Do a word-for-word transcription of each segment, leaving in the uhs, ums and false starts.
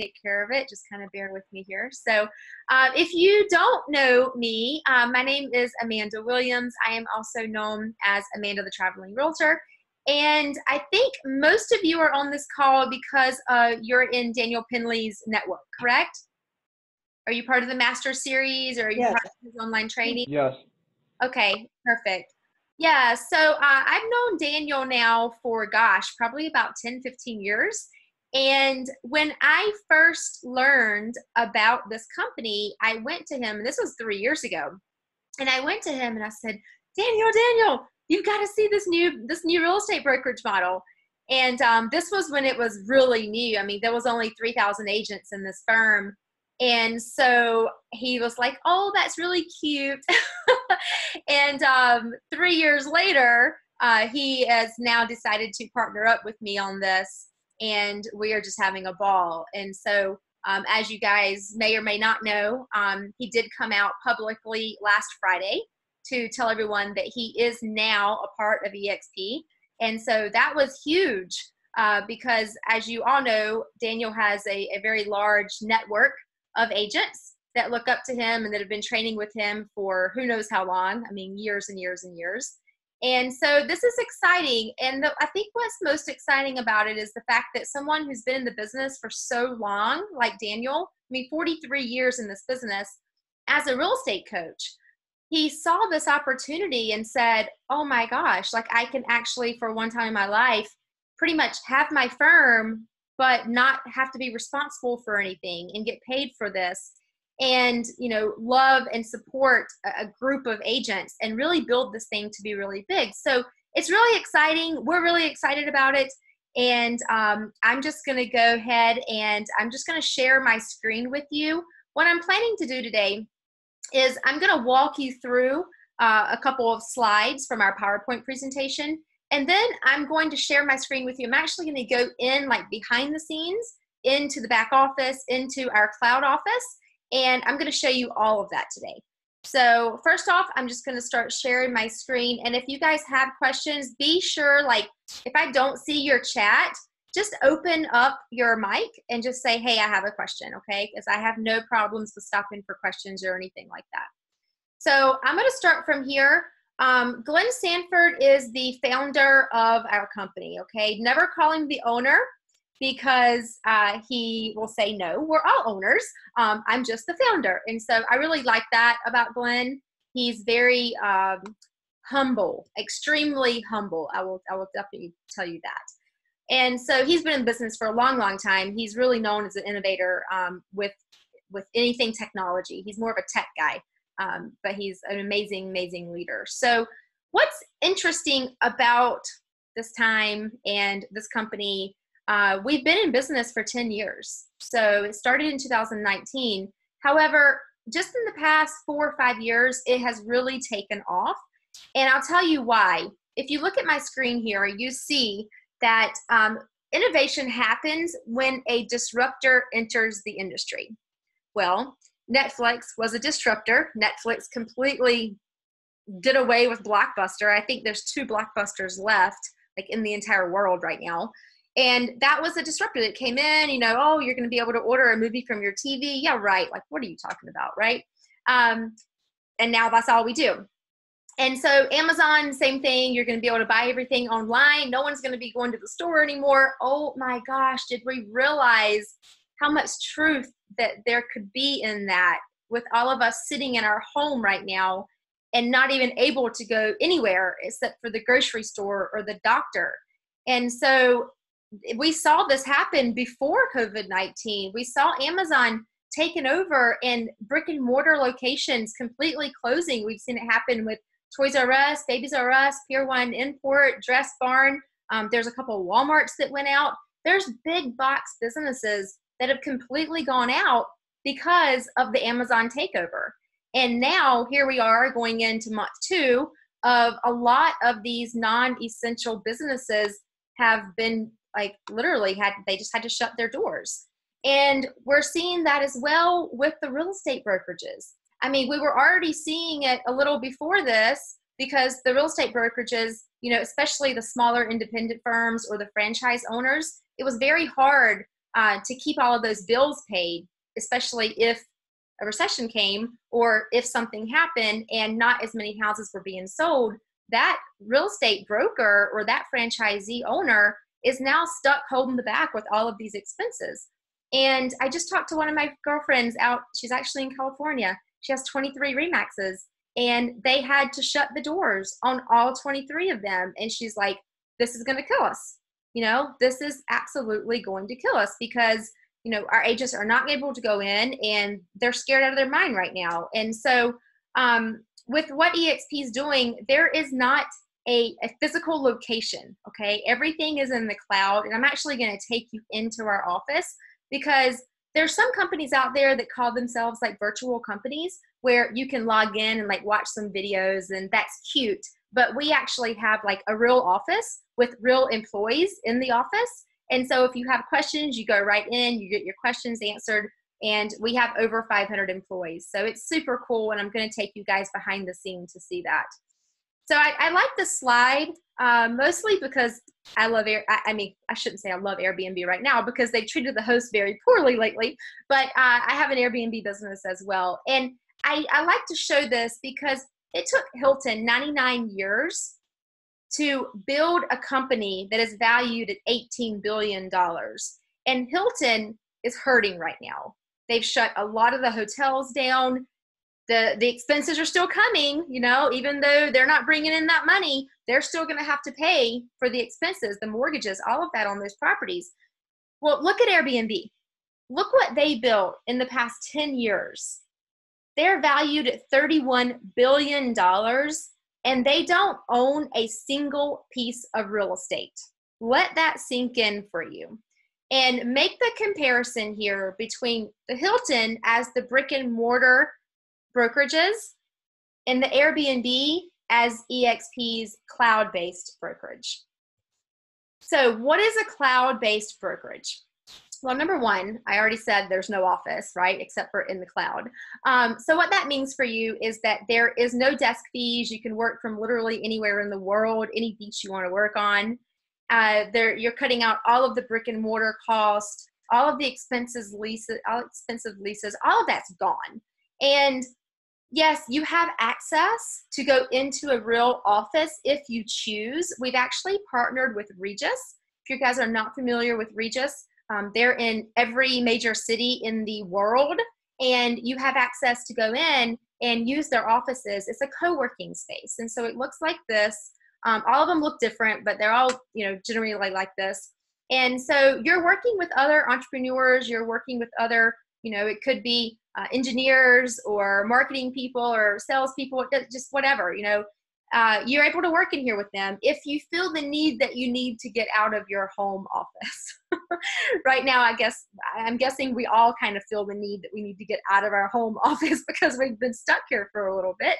take care of it. Just kind of bear with me here. So uh, if you don't know me, uh, my name is Amanda Williams. I am also known as Amanda the Traveling Realtor. And I think most of you are on this call because uh, you're in Daniel Pendley's network, correct? Are you part of the master series, or are you yes. part of his online training? Yes. Okay, perfect. Yeah, so uh, I've known Daniel now for, gosh, probably about ten, fifteen years. And when I first learned about this company, I went to him, and this was three years ago, and I went to him and I said, Daniel, Daniel, you've got to see this new, this new real estate brokerage model. And um, this was when it was really new. I mean, there was only three thousand agents in this firm. And so he was like, oh, that's really cute. And um, three years later, uh, he has now decided to partner up with me on this. And we are just having a ball. And so um, as you guys may or may not know, um, he did come out publicly last Friday to tell everyone that he is now a part of eXp. And so that was huge uh, because, as you all know, Daniel has a, a very large network of agents that look up to him and that have been training with him for who knows how long. I mean, years and years and years. And so this is exciting. And the, I think what's most exciting about it is the fact that someone who's been in the business for so long, like Daniel, I mean, forty-three years in this business as a real estate coach, he saw this opportunity and said, oh my gosh, like I can actually for one time in my life pretty much have my firm but not have to be responsible for anything and get paid for this, and, you know, love and support a group of agents and really build this thing to be really big. So it's really exciting. We're really excited about it. And um, I'm just going to go ahead and I'm just going to share my screen with you. What I'm planning to do today is I'm going to walk you through uh, a couple of slides from our PowerPoint presentation. And then I'm going to share my screen with you. I'm actually going to go in like behind the scenes, into the back office, into our cloud office, and I'm going to show you all of that today. So first off, I'm just going to start sharing my screen. And if you guys have questions, be sure, like if I don't see your chat, just open up your mic and just say, hey, I have a question, okay? Because I have no problems with stopping for questions or anything like that. So I'm going to start from here. Um, Glenn Sanford is the founder of our company, okay? Never call him the owner because uh, he will say no. We're all owners. Um, I'm just the founder. And so I really like that about Glenn. He's very um, humble, extremely humble. I will, I will definitely tell you that. And so he's been in business for a long, long time. He's really known as an innovator um, with, with anything technology. He's more of a tech guy. Um, but he's an amazing, amazing leader. So what's interesting about this time and this company, uh, we've been in business for ten years. So it started in two thousand nineteen. However, just in the past four or five years, it has really taken off. And I'll tell you why. If you look at my screen here, you see that um, innovation happens when a disruptor enters the industry. Well, Netflix was a disruptor. Netflix completely did away with Blockbuster. I think there's two Blockbusters left, like in the entire world right now. And that was a disruptor that came in, you know, oh, you're going to be able to order a movie from your T V. Yeah, right. Like, what are you talking about, right? Um, and now that's all we do. And so Amazon, same thing. You're going to be able to buy everything online. No one's going to be going to the store anymore. Oh my gosh, did we realize how much truth that there could be in that, with all of us sitting in our home right now and not even able to go anywhere except for the grocery store or the doctor. And so we saw this happen before COVID nineteen. We saw Amazon taken over and brick and mortar locations completely closing. We've seen it happen with Toys R Us, Babies R Us, Pier one Import, Dress Barn. Um, there's a couple of Walmarts that went out. There's big box businesses that have completely gone out because of the Amazon takeover. And now here we are going into month two of a lot of these non-essential businesses have been like literally had, they just had to shut their doors. And we're seeing that as well with the real estate brokerages. I mean, we were already seeing it a little before this because the real estate brokerages, you know, especially the smaller independent firms or the franchise owners, it was very hard uh, to keep all of those bills paid, especially if a recession came or if something happened and not as many houses were being sold. That real estate broker or that franchisee owner is now stuck holding the bag with all of these expenses. And I just talked to one of my girlfriends out, she's actually in California. She has twenty-three Remaxes, and they had to shut the doors on all twenty-three of them. And she's like, this is gonna kill us. You know, this is absolutely going to kill us because, you know, our agents are not able to go in and they're scared out of their mind right now. And so um, with what eXp is doing, there is not a, a physical location, okay? Everything is in the cloud, and I'm actually gonna take you into our office because there's some companies out there that call themselves like virtual companies where you can log in and like watch some videos, and that's cute. But we actually have like a real office with real employees in the office. And so if you have questions, you go right in, you get your questions answered, and we have over five hundred employees. So it's super cool, and I'm gonna take you guys behind the scene to see that. So I, I like this slide, uh, mostly because I love, Air, I, I mean, I shouldn't say I love Airbnb right now because they've treated the host very poorly lately, but uh, I have an Airbnb business as well. And I, I like to show this because it took Hilton ninety-nine years to build a company that is valued at eighteen billion dollars. And Hilton is hurting right now. They've shut a lot of the hotels down. The, the expenses are still coming, you know, even though they're not bringing in that money, they're still going to have to pay for the expenses, the mortgages, all of that on those properties. Well, look at Airbnb. Look what they built in the past ten years. They're valued at thirty-one billion dollars, and they don't own a single piece of real estate. Let that sink in for you. And make the comparison here between the Hilton as the brick and mortar brokerages and the Airbnb as eXp's cloud-based brokerage. So what is a cloud-based brokerage? Well, number one, I already said there's no office, right, except for in the cloud. Um, so what that means for you is that there is no desk fees. You can work from literally anywhere in the world, any beach you want to work on. Uh, there, you're cutting out all of the brick and mortar costs, all of the expenses, leases, all expensive leases, all of that's gone. And yes, you have access to go into a real office if you choose. We've actually partnered with Regus. If you guys are not familiar with Regus, Um, they're in every major city in the world, and you have access to go in and use their offices. It's a co-working space. And so it looks like this. Um, all of them look different, but they're all, you know, generally like this. And so you're working with other entrepreneurs, you're working with other, you know, it could be uh, engineers or marketing people or salespeople, just whatever, you know, uh, you're able to work in here with them if you feel the need that you need to get out of your home office. Right now, I guess, I'm guessing we all kind of feel the need that we need to get out of our home office because we've been stuck here for a little bit.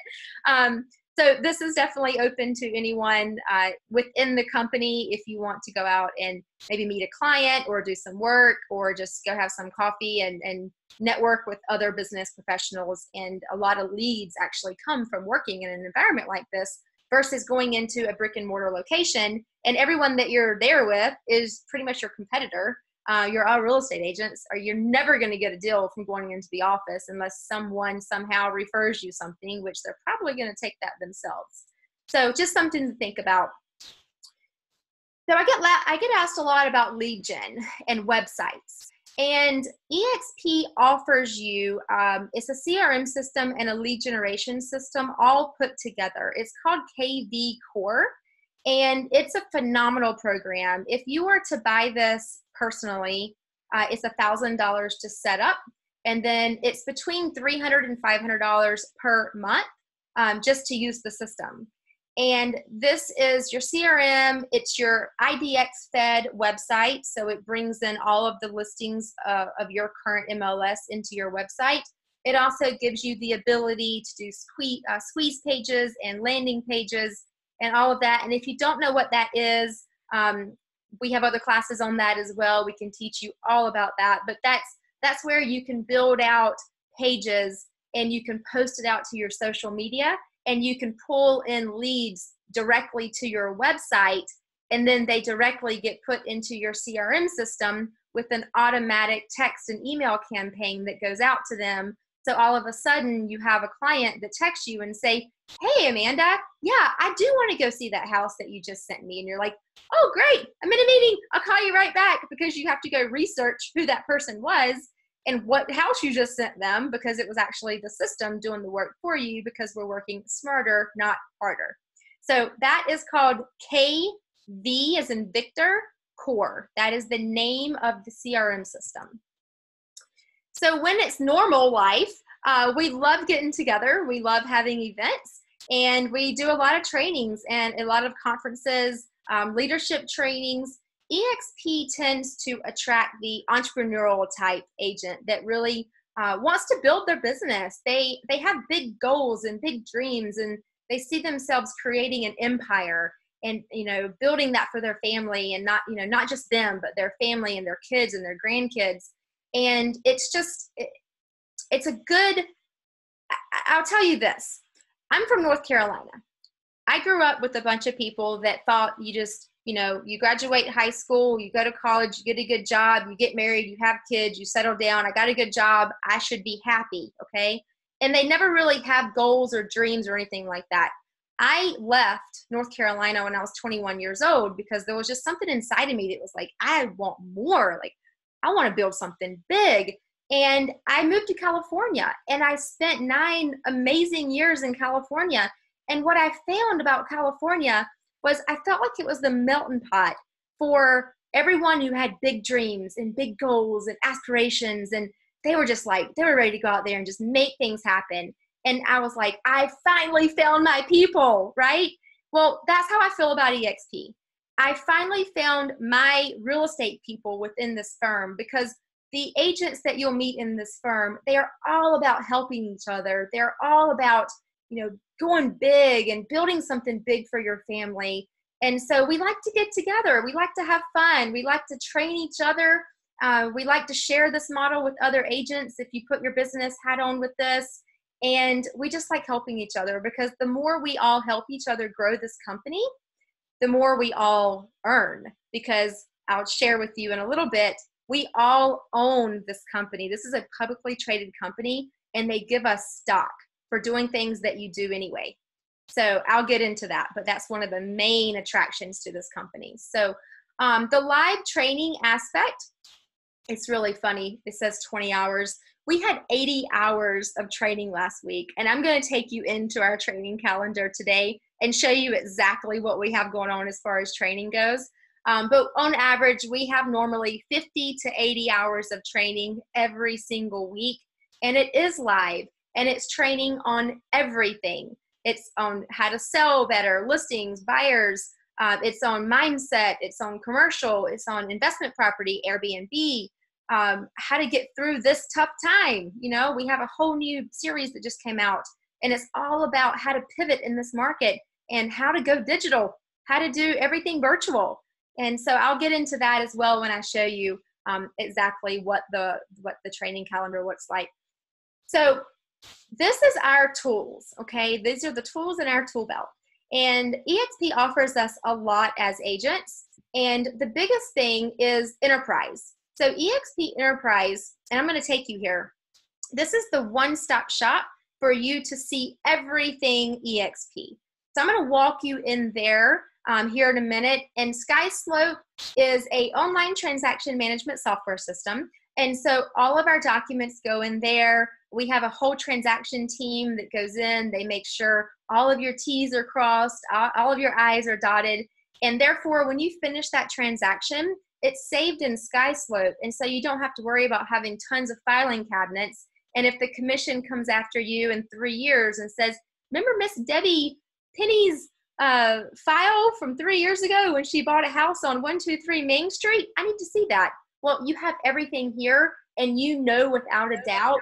Um, so this is definitely open to anyone uh, within the company if you want to go out and maybe meet a client or do some work or just go have some coffee and, and network with other business professionals. And a lot of leads actually come from working in an environment like this versus going into a brick and mortar location, and everyone that you're there with is pretty much your competitor. Uh, you're all real estate agents, or you're never gonna get a deal from going into the office unless someone somehow refers you something, which they're probably gonna take that themselves. So just something to think about. So I get, la- I get asked a lot about lead gen and websites, and eXp offers you, um, it's a C R M system and a lead generation system all put together. It's called kvCORE, and it's a phenomenal program. If you were to buy this personally, uh, it's one thousand dollars to set up, and then it's between three hundred dollars and five hundred dollars per month um, just to use the system. And this is your C R M, it's your I D X-fed website, so it brings in all of the listings uh, of your current M L S into your website. It also gives you the ability to do squeeze, uh, squeeze pages and landing pages and all of that. And if you don't know what that is, um, we have other classes on that as well. We can teach you all about that, but that's, that's where you can build out pages and you can post it out to your social media, and you can pull in leads directly to your website, and then they directly get put into your C R M system, with an automatic text and email campaign that goes out to them. So all of a sudden you have a client that texts you and say, hey, Amanda, yeah, I do want to go see that house that you just sent me. And you're like, oh, great, I'm in a meeting. I'll call you right back, because you have to go research who that person was and what house you just sent them, because it was actually the system doing the work for you, because we're working smarter, not harder. So that is called K V as in Victor core. That is the name of the C R M system. So when it's normal life, uh, we love getting together. We love having events, and we do a lot of trainings and a lot of conferences, um, leadership trainings. eXp tends to attract the entrepreneurial type agent that really uh, wants to build their business. They, they have big goals and big dreams, and they see themselves creating an empire and, you know, building that for their family, and not, you know, not just them, but their family and their kids and their grandkids. And it's just, it, it's a good, I'll tell you this. I'm from North Carolina. I grew up with a bunch of people that thought you just, you know, you graduate high school, you go to college, you get a good job, you get married, you have kids, you settle down, I got a good job, I should be happy, okay? And they never really have goals or dreams or anything like that. I left North Carolina when I was twenty-one years old, because there was just something inside of me that was like, I want more, like, I want to build something big. And I moved to California, and I spent nine amazing years in California. And what I found about California was I felt like it was the melting pot for everyone who had big dreams and big goals and aspirations. And they were just like, they were ready to go out there and just make things happen. And I was like, I finally found my people, right? Well, that's how I feel about eXp. I finally found my real estate people within this firm, because the agents that you'll meet in this firm, they are all about helping each other. They're all about, you know, going big and building something big for your family. And so we like to get together. We like to have fun. We like to train each other. Uh, we like to share this model with other agents if you put your business hat on with this. And we just like helping each other, because the more we all help each other grow this company, the more we all earn, because I'll share with you in a little bit, we all own this company. This is a publicly traded company, and they give us stock for doing things that you do anyway. So I'll get into that, but that's one of the main attractions to this company. So um, the live training aspect, it's really funny. It says twenty hours. We had eighty hours of training last week, and I'm going to take you into our training calendar today and show you exactly what we have going on as far as training goes. Um, but on average, we have normally fifty to eighty hours of training every single week. And it is live, and it's training on everything. It's on how to sell better, listings, buyers. Uh, it's on mindset. It's on commercial. It's on investment property, Airbnb, um, how to get through this tough time. You know, we have a whole new series that just came out, and it's all about how to pivot in this market, and how to go digital, how to do everything virtual. And so I'll get into that as well when I show you um, exactly what the, what the training calendar looks like. So this is our tools, okay? These are the tools in our tool belt. And eXp offers us a lot as agents. And the biggest thing is enterprise. So eXp Enterprise, and I'm gonna take you here. This is the one-stop shop for you to see everything eXp. So I'm gonna walk you in there um, here in a minute. And SkySlope is a online transaction management software system. And so all of our documents go in there. We have a whole transaction team that goes in. They make sure all of your T's are crossed, all of your I's are dotted. And therefore, when you finish that transaction, it's saved in SkySlope. And so you don't have to worry about having tons of filing cabinets. And if the commission comes after you in three years and says, remember Miss Debbie Penny's uh, file from three years ago when she bought a house on one two three Main Street? I need to see that. Well, you have everything here, and you know without a doubt,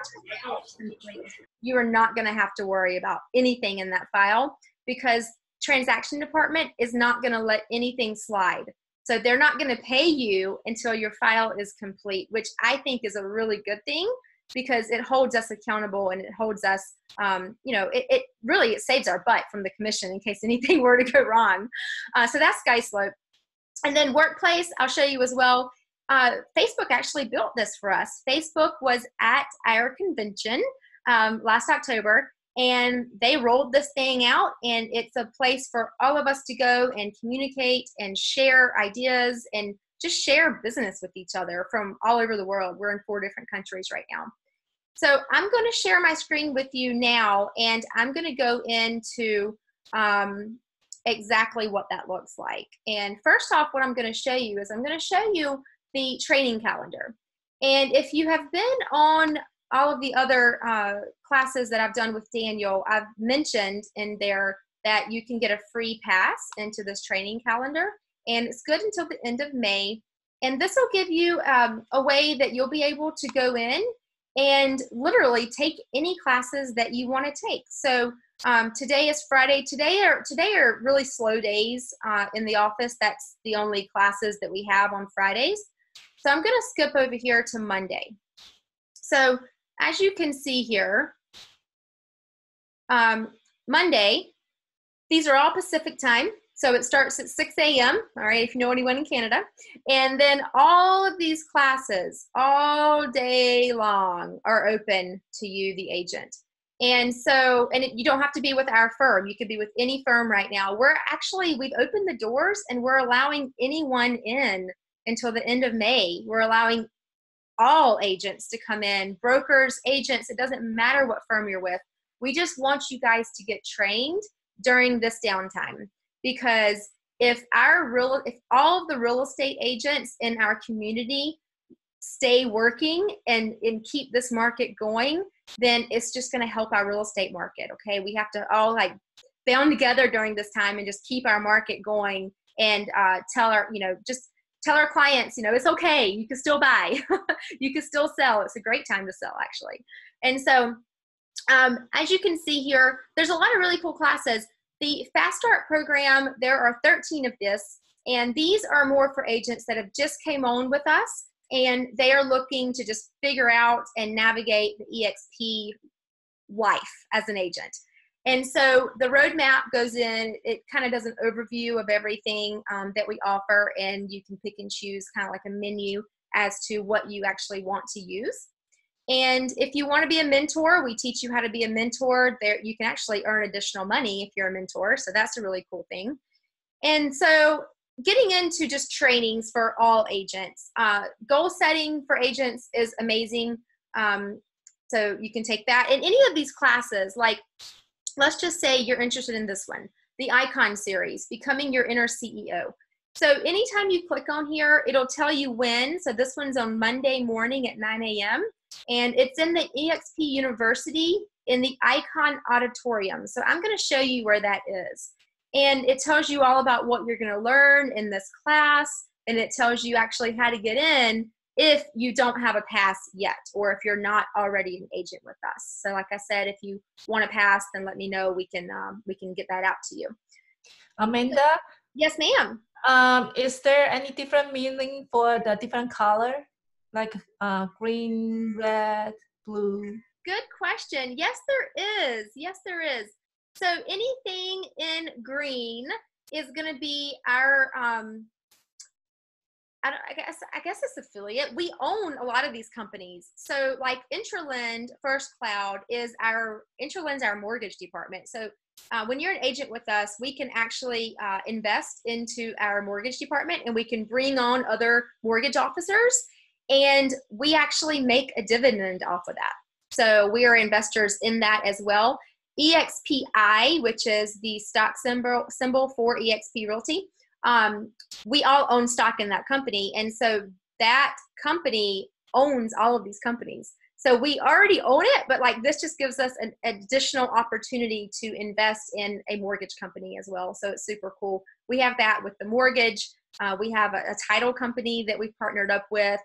you are not going to have to worry about anything in that file, because transaction department is not going to let anything slide. So they're not going to pay you until your file is complete, which I think is a really good thing, because it holds us accountable, and it holds us, um, you know, it, it really, it saves our butt from the commission in case anything were to go wrong. Uh, so that's SkySlope. And then Workplace, I'll show you as well. uh, Facebook actually built this for us. Facebook was at our convention um, last October, and they rolled this thing out, and it's a place for all of us to go and communicate and share ideas and just share business with each other from all over the world. We're in four different countries right now. So I'm going to share my screen with you now, and I'm going to go into um, exactly what that looks like. And first off, what I'm going to show you is I'm going to show you the training calendar. And if you have been on all of the other uh, classes that I've done with Daniel, I've mentioned in there that you can get a free pass into this training calendar, and it's good until the end of May. And this will give you um, a way that you'll be able to go in and literally take any classes that you want to take. So um, today is Friday. Today are, today are really slow days uh, in the office. That's the only classes that we have on Fridays. So I'm going to skip over here to Monday. So as you can see here, um, Monday, these are all Pacific time. So it starts at six A M, all right, if you know anyone in Canada. And then all of these classes all day long are open to you, the agent. And so, and it, you don't have to be with our firm. You could be with any firm right now. We're actually, we've opened the doors and we're allowing anyone in until the end of May. We're allowing all agents to come in, brokers, agents, it doesn't matter what firm you're with. We just want you guys to get trained during this downtime, because if our real, if all of the real estate agents in our community stay working and, and keep this market going, then it's just gonna help our real estate market, okay? We have to all like bound together during this time and just keep our market going, and uh, tell our, you know, just tell our clients, you know, it's okay. You can still buy. You can still sell. It's a great time to sell, actually. And so, um, as you can see here, there's a lot of really cool classes. The Fast Start program, there are thirteen of this, and these are more for agents that have just came on with us, and they are looking to just figure out and navigate the eXp life as an agent. And so the roadmap goes in, it kind of does an overview of everything um, that we offer, and you can pick and choose kind of like a menu as to what you actually want to use. And if you want to be a mentor, we teach you how to be a mentor. There, you can actually earn additional money if you're a mentor, so that's a really cool thing. And so getting into just trainings for all agents. Uh, goal setting for agents is amazing, um, so you can take that. And any of these classes, like, let's just say you're interested in this one, the Icon series, Becoming Your Inner C E O. So anytime you click on here, it'll tell you when. So this one's on Monday morning at nine A M and it's in the eXp University in the Icon Auditorium. So I'm going to show you where that is. And it tells you all about what you're going to learn in this class, and it tells you actually how to get in if you don't have a pass yet, or if you're not already an agent with us. So like I said, if you want a pass, then let me know. We can, um, we can get that out to you. Amanda? Yes, ma'am. Um, is there any different meaning for the different color? Like uh, green, red, blue? Good question. Yes, there is. Yes, there is. So anything in green is going to be our... Um, I, don't, I guess I guess it's affiliate. We own a lot of these companies. So like Intralend, First Cloud is our, Intralend's our mortgage department. So uh, when you're an agent with us, we can actually uh, invest into our mortgage department, and we can bring on other mortgage officers, and we actually make a dividend off of that. So we are investors in that as well. E X P I, which is the stock symbol, symbol for eXp Realty. Um, we all own stock in that company. And so that company owns all of these companies. So we already own it, but like this just gives us an additional opportunity to invest in a mortgage company as well. So it's super cool. We have that with the mortgage. Uh, we have a, a title company that we've partnered up with.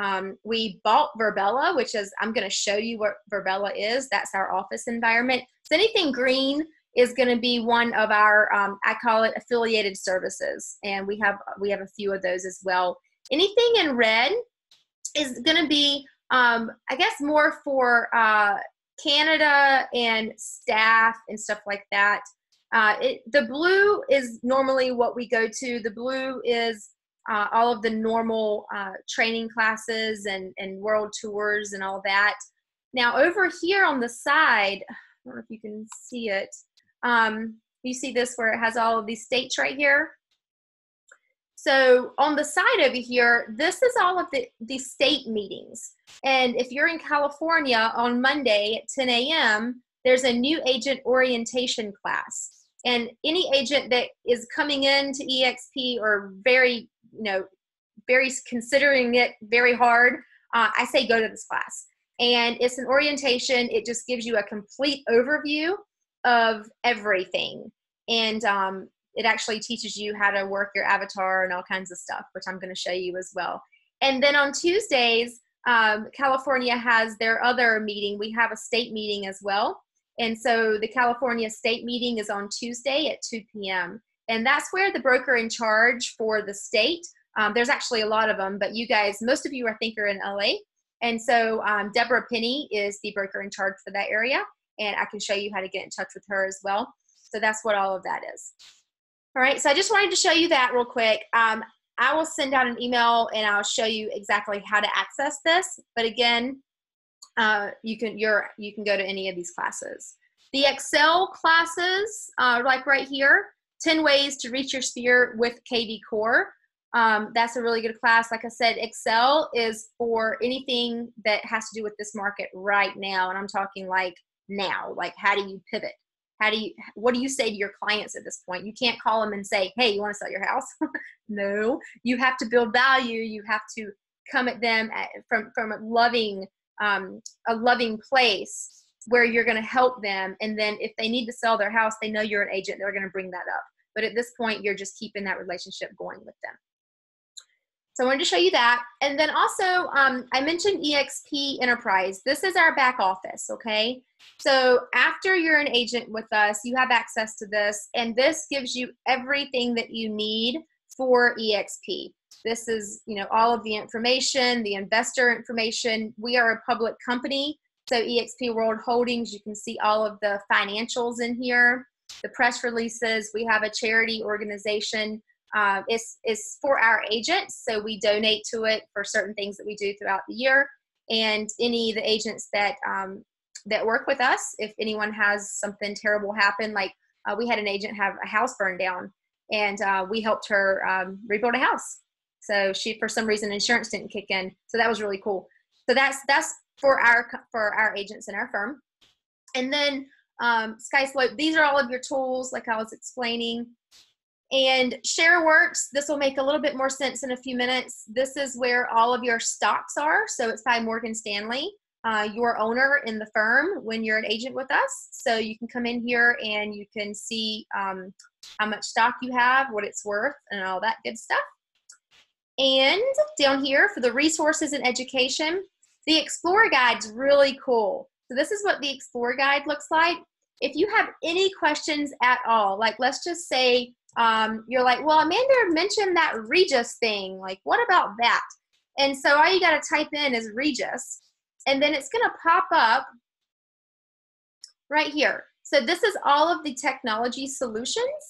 Um, we bought Verbella, which is, I'm going to show you what Verbella is. That's our office environment. So anything green is going to be one of our, um, I call it affiliated services, and we have we have a few of those as well. Anything in red is going to be, um, I guess, more for uh, Canada and staff and stuff like that. Uh, it, the blue is normally what we go to. The blue is uh, all of the normal uh, training classes and, and world tours and all that. Now over here on the side, I don't know if you can see it. Um, you see this where it has all of these states right here. So on the side over here, this is all of the, the state meetings. And if you're in California on Monday at ten A M, there's a new agent orientation class. And any agent that is coming into eXp or very, you know, very considering it very hard, uh, I say go to this class. And it's an orientation. It just gives you a complete overview of everything. And um, it actually teaches you how to work your avatar and all kinds of stuff, which I'm going to show you as well. And then on Tuesdays, um, California has their other meeting. We have a state meeting as well. And so the California state meeting is on Tuesday at two P M And that's where the broker in charge for the state, um, there's actually a lot of them, but you guys, most of you I think are in L A. And so um, Deborah Penny is the broker in charge for that area. And I can show you how to get in touch with her as well. So that's what all of that is. All right, so I just wanted to show you that real quick. Um, I will send out an email and I'll show you exactly how to access this. But again, uh, you can you're you can go to any of these classes. The Excel classes, uh, like right here, ten ways to reach your sphere with kvCORE. Um, that's a really good class. Like I said, Excel is for anything that has to do with this market right now, and I'm talking like now, like how do you pivot? How do you, what do you say to your clients at this point? You can't call them and say, hey, you want to sell your house? No, you have to build value. You have to come at them at, from, from a loving, um, a loving place where you're going to help them. And then if they need to sell their house, they know you're an agent, they're going to bring that up. But at this point, you're just keeping that relationship going with them. So I wanted to show you that. And then also, um, I mentioned eXp Enterprise. This is our back office, okay? So after you're an agent with us, you have access to this, and this gives you everything that you need for eXp. This is, you know, all of the information, the investor information. We are a public company, so eXp World Holdings, you can see all of the financials in here, the press releases. We have a charity organization. Uh, it's, it's for our agents, so we donate to it for certain things that we do throughout the year. And any of the agents that, um, that work with us, if anyone has something terrible happen, like uh, we had an agent have a house burned down, and uh, we helped her um, rebuild a house. So she, for some reason, insurance didn't kick in. So that was really cool. So that's, that's for our, for our agents in our firm. And then um, SkySlope, these are all of your tools, like I was explaining. And ShareWorks, this will make a little bit more sense in a few minutes. This is where all of your stocks are. So it's by Morgan Stanley, uh, your owner in the firm when you're an agent with us. So you can come in here and you can see um, how much stock you have, what it's worth, and all that good stuff. And down here for the resources and education, the Explore Guide's really cool. So this is what the Explore Guide looks like. If you have any questions at all, like let's just say, Um, you're like, well, Amanda mentioned that Regus thing. Like, what about that? And so all you got to type in is Regus, and then it's going to pop up right here. So this is all of the technology solutions,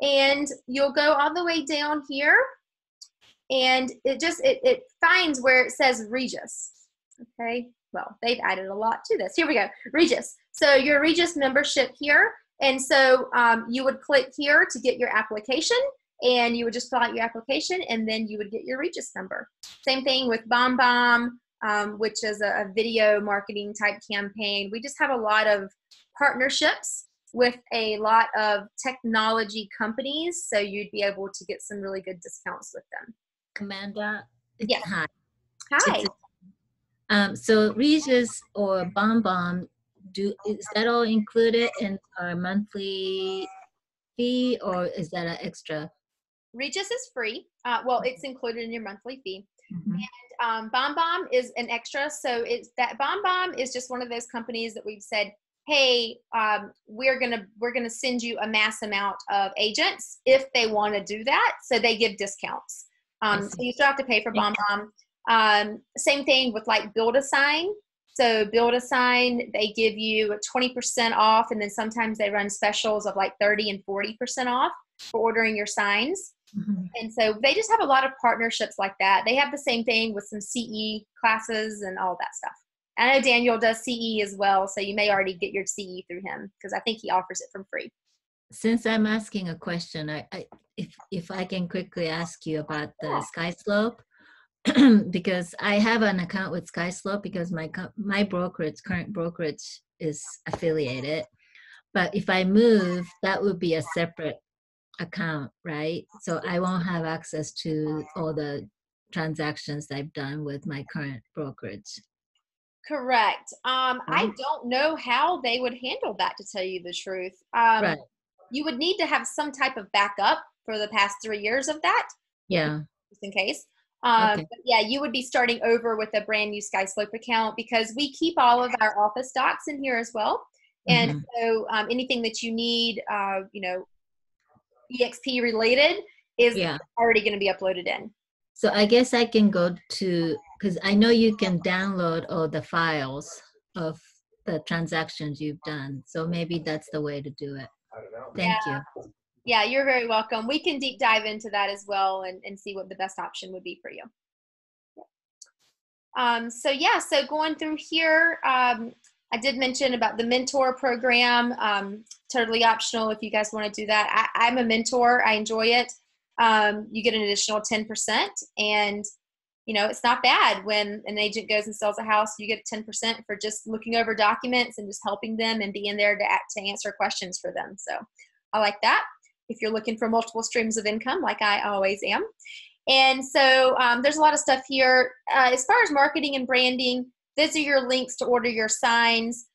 and you'll go all the way down here, and it just, it, it finds where it says Regus. Okay. Well, they've added a lot to this. Here we go. Regus. So your Regus membership here. And so um, you would click here to get your application, and you would just fill out your application, and then you would get your Regus number. Same thing with BombBomb, um, which is a, a video marketing type campaign. We just have a lot of partnerships with a lot of technology companies, so you'd be able to get some really good discounts with them. Amanda? Yes. Hi. Hi. Um, so Regus or BombBomb, Do, is that all included in our monthly fee, or is that an extra? Regus is free. Uh, well, it's included in your monthly fee. Mm-hmm. And um, BombBomb is an extra. So it's that BombBomb is just one of those companies that we've said, hey, um, we're gonna we're gonna send you a mass amount of agents if they want to do that. So they give discounts. Um, so you still have to pay for yeah. BombBomb. Um, same thing with like Build-A-Sign. So Build-A-Sign, they give you twenty percent off, and then sometimes they run specials of like thirty and forty percent off for ordering your signs. Mm-hmm. And so they just have a lot of partnerships like that. They have the same thing with some C E classes and all that stuff. I know Daniel does C E as well, so you may already get your C E through him because I think he offers it for free. Since I'm asking a question, I, I if if I can quickly ask you about the yeah. SkySlope, because I have an account with SkySlope because my my brokerage, current brokerage, is affiliated. But if I move, that would be a separate account, right? So I won't have access to all the transactions that I've done with my current brokerage. Correct. Um, mm-hmm. I don't know how they would handle that, to tell you the truth. Um, right. You would need to have some type of backup for the past three years of that. Yeah. Just in case. Um, okay. But yeah, you would be starting over with a brand new SkySlope account because we keep all of our office docs in here as well. And mm-hmm. so um, anything that you need, uh, you know, eXp related is yeah. already going to be uploaded in. So I guess I can go to, because I know you can download all the files of the transactions you've done. So maybe that's the way to do it. Thank yeah. you. Yeah, you're very welcome. We can deep dive into that as well and, and see what the best option would be for you. Um, so yeah, so going through here, um, I did mention about the mentor program, um, totally optional if you guys want to do that. I, I'm a mentor. I enjoy it. Um, you get an additional ten percent and, you know, it's not bad when an agent goes and sells a house, you get ten percent for just looking over documents and just helping them and being there to act, to answer questions for them. So I like that if you're looking for multiple streams of income, like I always am. And so um, there's a lot of stuff here. Uh, as far as marketing and branding, those are your links to order your signs.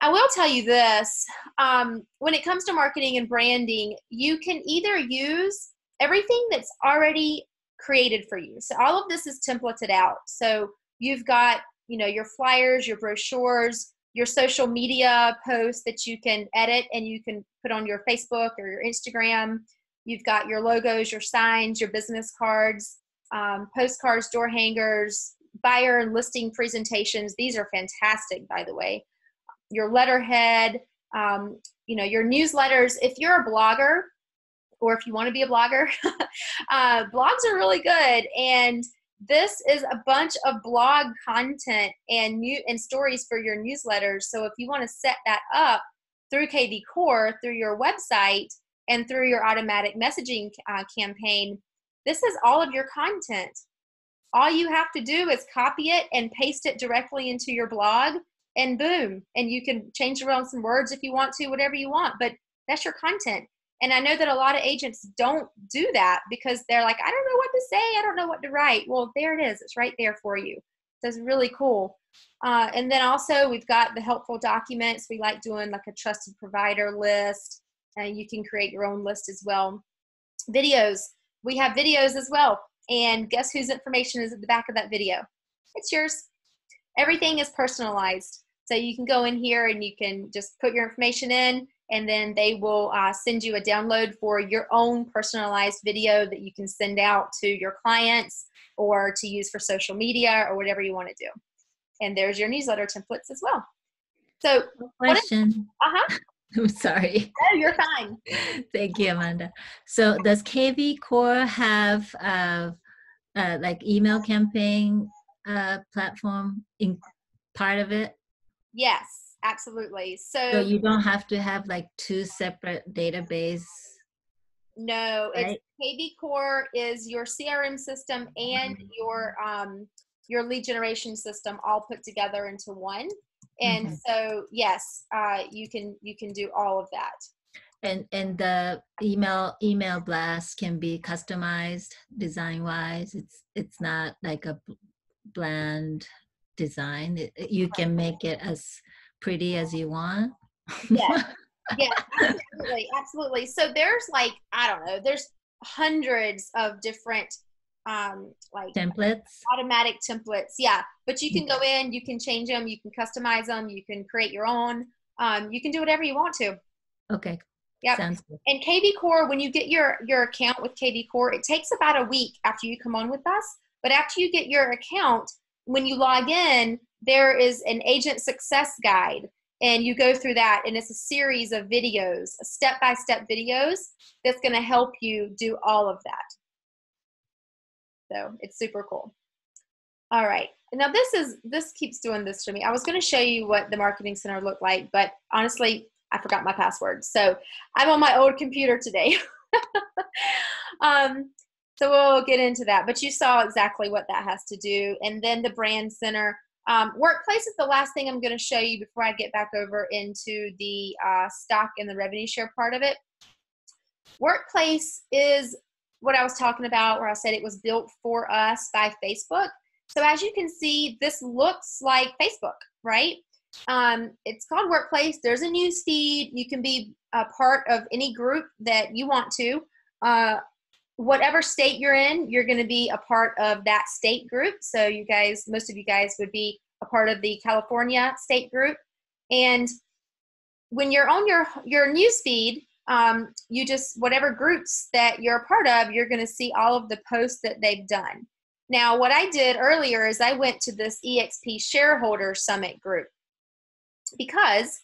I will tell you this, um, when it comes to marketing and branding, you can either use everything that's already created for you. So all of this is templated out. So you've got, you know, your flyers, your brochures, your social media posts that you can edit and you can put on your Facebook or your Instagram. You've got your logos, your signs, your business cards, um, postcards, door hangers, buyer and listing presentations. These are fantastic, by the way. Your letterhead, um, you know, your newsletters. If you're a blogger, or if you want to be a blogger, uh, blogs are really good. And this is a bunch of blog content and new and stories for your newsletters. So if you want to set that up through kvCORE, through your website, and through your automatic messaging uh, campaign, this is all of your content. All you have to do is copy it and paste it directly into your blog, and boom. And you can change around some words if you want to, whatever you want, but that's your content. And I know that a lot of agents don't do that because they're like, I don't know what to say. I don't know what to write. Well, there it is. It's right there for you. So it's really cool. Uh, and then also we've got the helpful documents. We like doing like a trusted provider list, and you can create your own list as well. Videos. We have videos as well. And guess whose information is at the back of that video? It's yours. Everything is personalized. So you can go in here and you can just put your information in, and then they will uh, send you a download for your own personalized video that you can send out to your clients or to use for social media or whatever you want to do. And there's your newsletter templates as well. So question. Uh-huh. I'm sorry. Oh, you're fine. Thank you, Amanda. So does kvCORE have uh, uh, like email campaign uh, platform in part of it? Yes. Absolutely. So, so you don't have to have like two separate database. No, right? It's kvCORE is your C R M system and mm-hmm. your um, your lead generation system all put together into one. And mm-hmm. so yes, uh, you can you can do all of that. And and the email email blast can be customized design wise. It's it's not like a bland design. It, you can make it as pretty as you want. Yeah, yeah, absolutely, absolutely. So there's like, I don't know, there's hundreds of different um, like templates, automatic templates. Yeah, but you can go in, you can change them, you can customize them, you can create your own. Um, you can do whatever you want to. Okay. Yep. Sounds good. And kvCORE, when you get your your account with kvCORE, it takes about a week after you come on with us. But after you get your account, when you log in, there is an agent success guide, And you go through that, and it's a series of videos, step-by-step videos that's going to help you do all of that. So it's super cool. All right. Now this is, this keeps doing this to me. I was going to show you what the Marketing Center looked like, but honestly, I forgot my password. So I'm on my old computer today. um, so we'll get into that, but you saw exactly what that has to do. And then the Brand Center. Um, workplace is the last thing I'm going to show you before I get back over into the uh, stock and the revenue share part of it. Workplace is what I was talking about where I said it was built for us by Facebook. So as you can see, this looks like Facebook, right? Um, it's called Workplace. There's a news feed. You can be a part of any group that you want to. Uh, whatever state you're in, you're going to be a part of that state group. So you guys, most of you guys would be a part of the California state group. And when you're on your, your news feed, um, you just, whatever groups that you're a part of, you're going to see all of the posts that they've done. Now, what I did earlier is I went to this eXp Shareholder Summit group because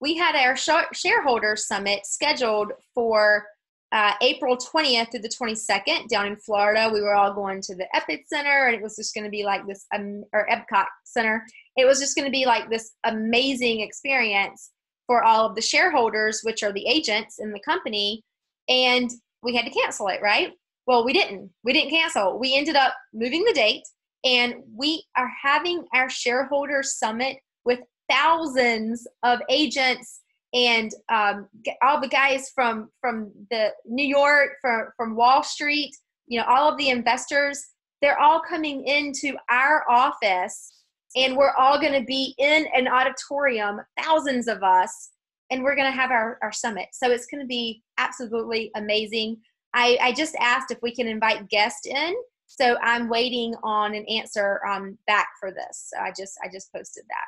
we had our Shareholder Summit scheduled for uh, April twentieth through the twenty-second down in Florida. We were all going to the Epic Center, and it was just going to be like this, um, or Epcot Center. It was just going to be like this amazing experience for all of the shareholders, which are the agents in the company, and we had to cancel it, right? Well, we didn't. We didn't cancel. We ended up moving the date, and we are having our shareholder summit with thousands of agents and um, all the guys from, from the New York, from, from Wall Street, you know, all of the investors. They're all coming into our office, and we're all going to be in an auditorium, thousands of us, and we're going to have our, our summit. So it's going to be absolutely amazing. I, I just asked if we can invite guests in, so I'm waiting on an answer um, back for this. So I just I just posted that.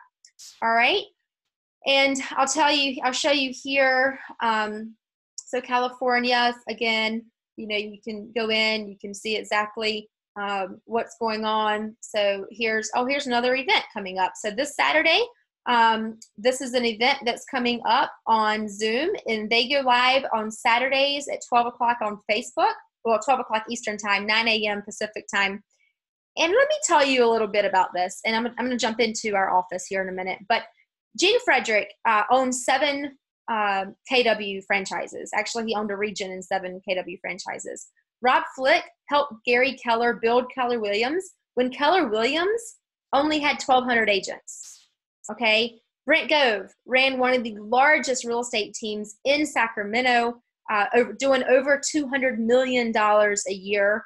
All right, and I'll tell you, I'll show you here. Um, so California, again, you know, you can go in, you can see exactly um, what's going on. So here's oh here's another event coming up. So this Saturday, um, this is an event that's coming up on Zoom, and they go live on Saturdays at twelve o'clock on Facebook, well, twelve o'clock Eastern time, nine A M Pacific time. And let me tell you a little bit about this, and I'm, I'm going to jump into our office here in a minute, but Gene Frederick uh, owns seven uh, K W franchises. Actually, he owned a region in seven K W franchises. Rob Flick helped Gary Keller build Keller Williams when Keller Williams only had twelve hundred agents. Okay, Brent Gove ran one of the largest real estate teams in Sacramento, uh, over, doing over two hundred million dollars a year.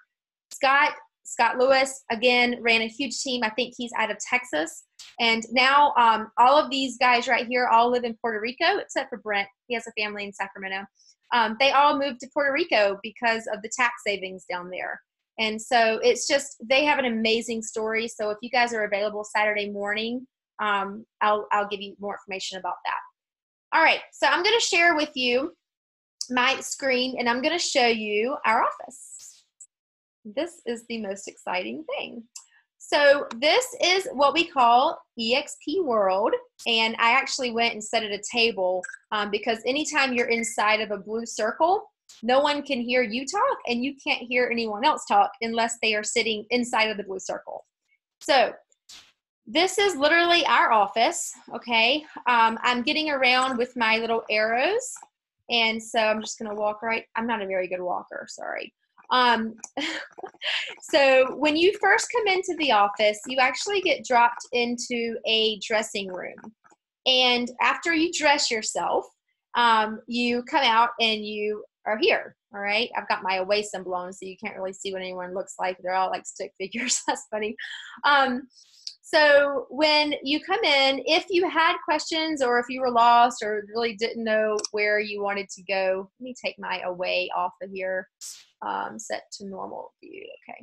Scott, Scott Lewis, again, ran a huge team. I think he's out of Texas. And now um, all of these guys right here all live in Puerto Rico, except for Brent. He has a family in Sacramento. Um, they all moved to Puerto Rico because of the tax savings down there. And so it's just, they have an amazing story. So if you guys are available Saturday morning, Um, I'll, I'll give you more information about that. All right, so I'm going to share with you my screen, and I'm going to show you our office. This is the most exciting thing. So this is what we call eXp World, and I actually went and set at a table um, because anytime you're inside of a blue circle, no one can hear you talk, and you can't hear anyone else talk unless they are sitting inside of the blue circle. So this is literally our office, okay? Um, I'm getting around with my little arrows, and so I'm just gonna walk right, I'm not a very good walker, sorry. Um, so when you first come into the office, you actually get dropped into a dressing room. And after you dress yourself, um, you come out and you are here, all right? I've got my away symbol on, so you can't really see what anyone looks like. They're all like stick figures, that's funny. Um, So when you come in, if you had questions or if you were lost or really didn't know where you wanted to go, let me take my away off of here, um, set to normal view, okay.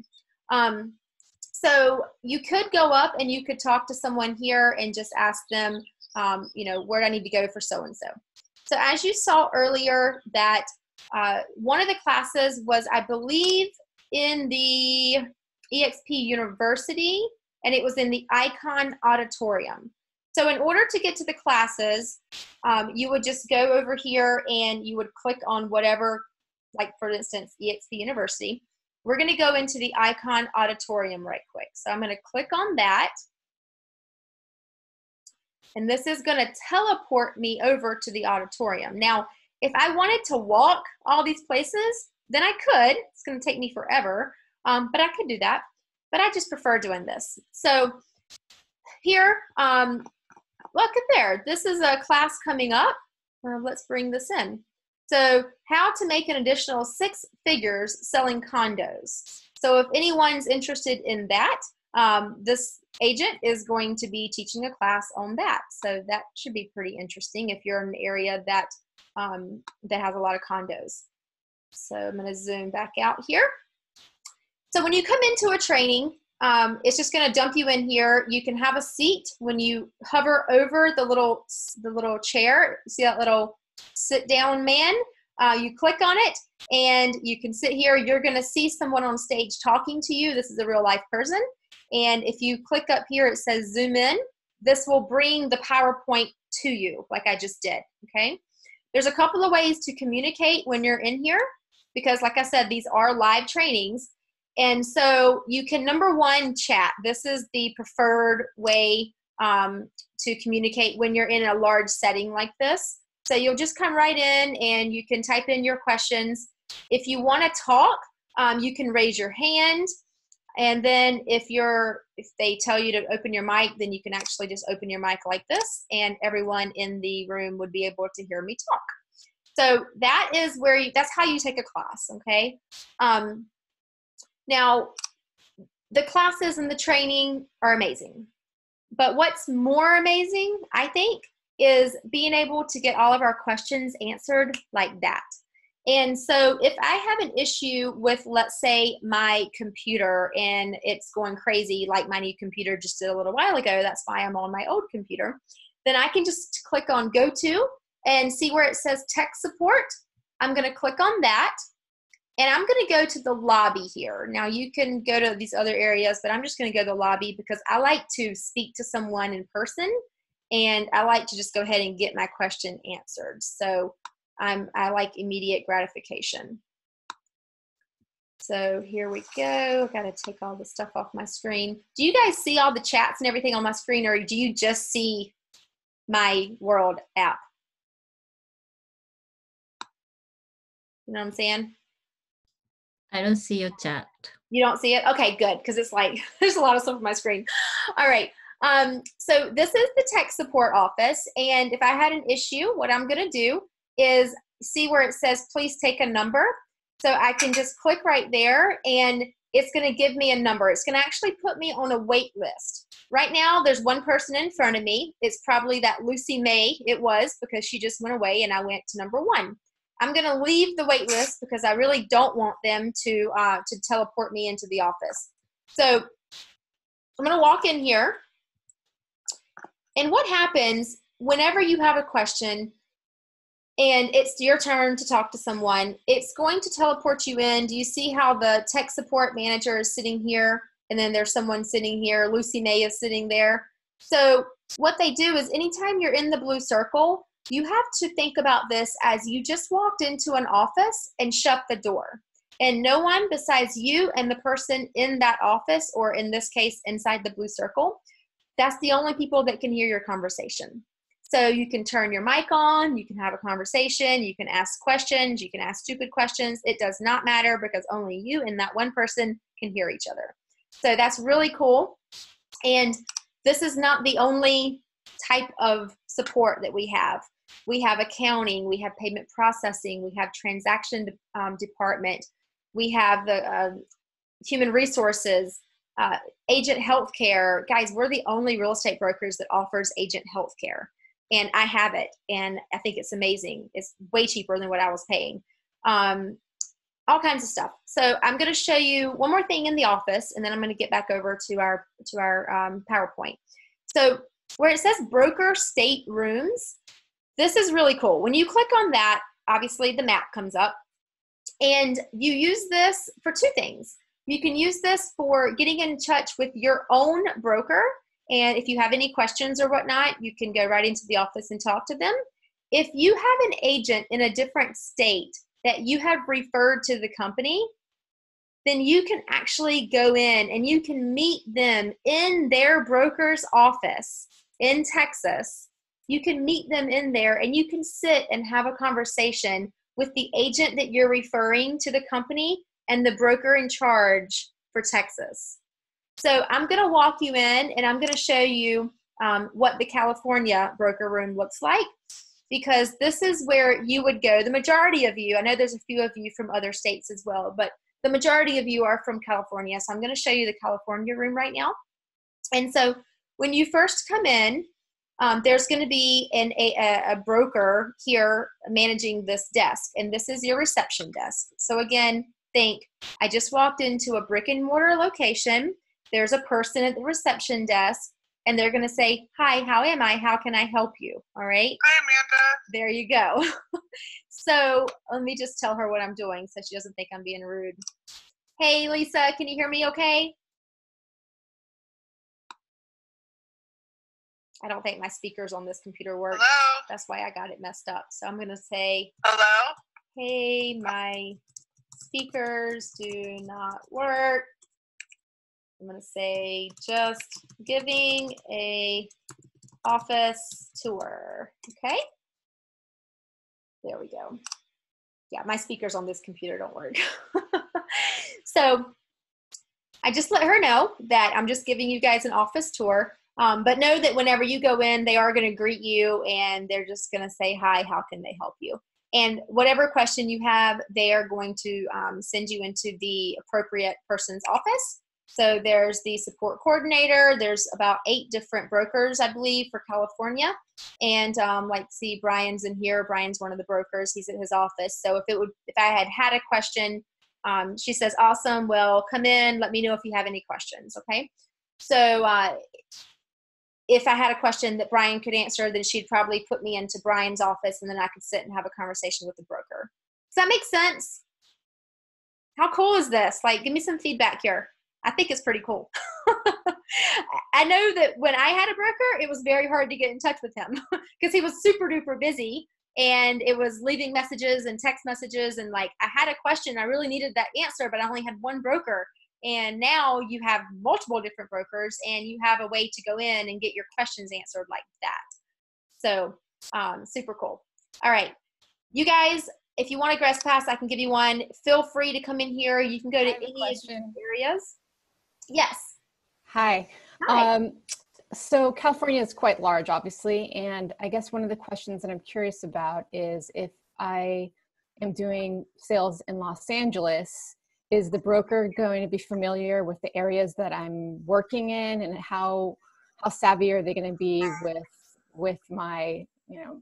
Um, so you could go up and you could talk to someone here and just ask them, um, you know, where do I need to go for so-and-so. So as you saw earlier that uh, one of the classes was, I believe, in the eXp University, and it was in the Icon Auditorium. So in order to get to the classes, um, you would just go over here and you would click on whatever, like for instance, eXp University. We're gonna go into the icon auditorium right quick. So I'm gonna click on that. And this is gonna teleport me over to the auditorium. Now, if I wanted to walk all these places, then I could. It's gonna take me forever, um, but I could do that. But I just prefer doing this. So here, um, look at there. This is a class coming up. Uh, let's bring this in. So how to make an additional six figures selling condos. So if anyone's interested in that, um, this agent is going to be teaching a class on that. So that should be pretty interesting if you're in an area that, um, that has a lot of condos. So I'm gonna zoom back out here. So when you come into a training, um, it's just gonna dump you in here. You can have a seat. When you hover over the little, the little chair, see that little sit down man, uh, you click on it and you can sit here. You're gonna see someone on stage talking to you. This is a real life person. And if you click up here, it says zoom in. This will bring the PowerPoint to you like I just did, okay? There's a couple of ways to communicate when you're in here because like I said, these are live trainings. And so you can, number one, chat. This is the preferred way um, to communicate when you're in a large setting like this. So you'll just come right in and you can type in your questions. If you want to talk, um, you can raise your hand. And then if you're, if they tell you to open your mic, then you can actually just open your mic like this and everyone in the room would be able to hear me talk. So that is where you, that's how you take a class, okay? Um, Now, the classes and the training are amazing, but what's more amazing, I think, is being able to get all of our questions answered like that. And so if I have an issue with, let's say, my computer and it's going crazy, like my new computer just did a little while ago, that's why I'm on my old computer, then I can just click on Go To and see where it says Tech Support. I'm gonna click on that. And I'm gonna go to the lobby here. Now you can go to these other areas, but I'm just gonna go to the lobby because I like to speak to someone in person and I like to just go ahead and get my question answered. So I'm, I like immediate gratification. So here we go. I gotta take all the stuff off my screen. Do you guys see all the chats and everything on my screen or do you just see my World app? You know what I'm saying? I don't see your chat. You don't see it? Okay, good, because it's like, there's a lot of stuff on my screen. All right, um, so this is the tech support office, and if I had an issue, what I'm gonna do is see where it says, please take a number. So I can just click right there, and it's gonna give me a number. It's gonna actually put me on a wait list. Right now, there's one person in front of me. It's probably that Lucy May, it was, because she just went away, and I went to number one. I'm going to leave the wait list because I really don't want them to, uh, to teleport me into the office. So I'm going to walk in here. And what happens whenever you have a question and it's your turn to talk to someone, it's going to teleport you in. Do you see how the tech support manager is sitting here? And then there's someone sitting here. Lucy May is sitting there. So what they do is anytime you're in the blue circle, you have to think about this as you just walked into an office and shut the door. And no one besides you and the person in that office, or in this case, inside the blue circle, that's the only people that can hear your conversation. So you can turn your mic on, you can have a conversation, you can ask questions, you can ask stupid questions. It does not matter because only you and that one person can hear each other. So that's really cool. And this is not the only type of support that we have. We have accounting, we have payment processing, we have transaction um, department, we have the uh, human resources, uh, agent healthcare. Guys, we're the only real estate brokers that offers agent healthcare, and I have it, and I think it's amazing. It's way cheaper than what I was paying. Um, all kinds of stuff. So I'm going to show you one more thing in the office, and then I'm going to get back over to our to our um, PowerPoint. So where it says broker state rooms. This is really cool. When you click on that, obviously the map comes up, and you use this for two things. You can use this for getting in touch with your own broker, And if you have any questions or whatnot, you can go right into the office and talk to them. If you have an agent in a different state that you have referred to the company, then you can actually go in and you can meet them in their broker's office in Texas. You can meet them in there and you can sit and have a conversation with the agent that you're referring to the company and the broker in charge for Texas. So I'm going to walk you in and I'm going to show you um, what the California broker room looks like, because this is where you would go. The majority of you, I know there's a few of you from other states as well, but the majority of you are from California. So I'm going to show you the California room right now. And so when you first come in, um, there's going to be an, a, a broker here managing this desk, and this is your reception desk. So again, think, I just walked into a brick and mortar location. There's a person at the reception desk, and they're going to say, hi, how am I? How can I help you? All right. Hi, Amanda. There you go. So let me just tell her what I'm doing so she doesn't think I'm being rude. Hey, Lisa, can you hear me okay? I don't think my speakers on this computer work. Hello? That's why I got it messed up. So I'm going to say, hello? Hey, my speakers do not work. I'm going to say just giving a office tour. Okay. There we go. Yeah, my speakers on this computer don't work. So I just let her know that I'm just giving you guys an office tour. Um, but know that whenever you go in, they are going to greet you and they're just going to say, hi, how can they help you? And whatever question you have, they are going to um, send you into the appropriate person's office. So there's the support coordinator. There's about eight different brokers, I believe, for California. And um, like, see, Brian's in here. Brian's one of the brokers. He's at his office. So if it would, if I had had a question, um, she says, awesome. Well, come in. Let me know if you have any questions. Okay. So uh, if I had a question that Brian could answer, then she'd probably put me into Brian's office, and then I could sit and have a conversation with the broker. Does that make sense? How cool is this? Like, give me some feedback here. I think it's pretty cool. I know that when I had a broker, it was very hard to get in touch with him because he was super duper busy, and it was leaving messages and text messages. And like, I had a question, I really needed that answer, but I only had one broker. And now you have multiple different brokers, and you have a way to go in and get your questions answered like that. So um, super cool. All right, you guys, if you want a grass pass, I can give you one. Feel free to come in here. You can go to any question. Areas. Yes. Hi. Hi. Um, so California is quite large, obviously. And I guess one of the questions that I'm curious about is, if I am doing sales in Los Angeles, is the broker going to be familiar with the areas that I'm working in, and how, how savvy are they going to be with, with my, you know,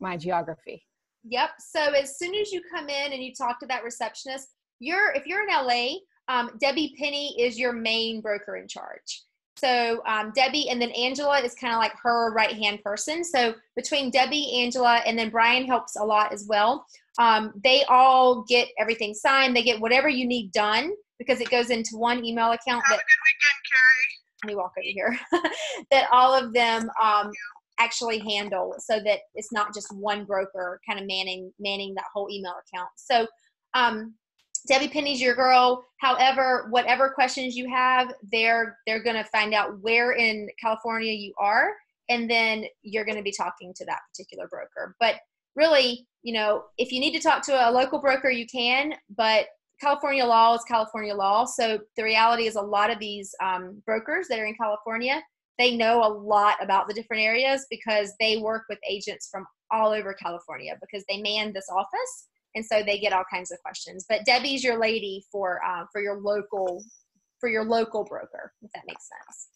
my geography? Yep. So as soon as you come in and you talk to that receptionist, you're, if you're in L A, Um, Debbie Penny is your main broker in charge. So um, Debbie, and then Angela is kind of like her right-hand person. So between Debbie, Angela, and then Brian helps a lot as well. Um, they all get everything signed. They get whatever you need done, because it goes into one email account. Have that, a good weekend, Carrie. Let me walk over here. That all of them um, actually handle, so that it's not just one broker kind of manning, manning that whole email account. So um, Debbie Penny's your girl. However, whatever questions you have, they're they're going to find out where in California you are, and then you're going to be talking to that particular broker. But really, you know, if you need to talk to a local broker, you can, but California law is California law. So the reality is, a lot of these um, brokers that are in California, they know a lot about the different areas because they work with agents from all over California, because they man this office. And so they get all kinds of questions. But Debbie's your lady for uh, for your local for your local broker, if that makes sense.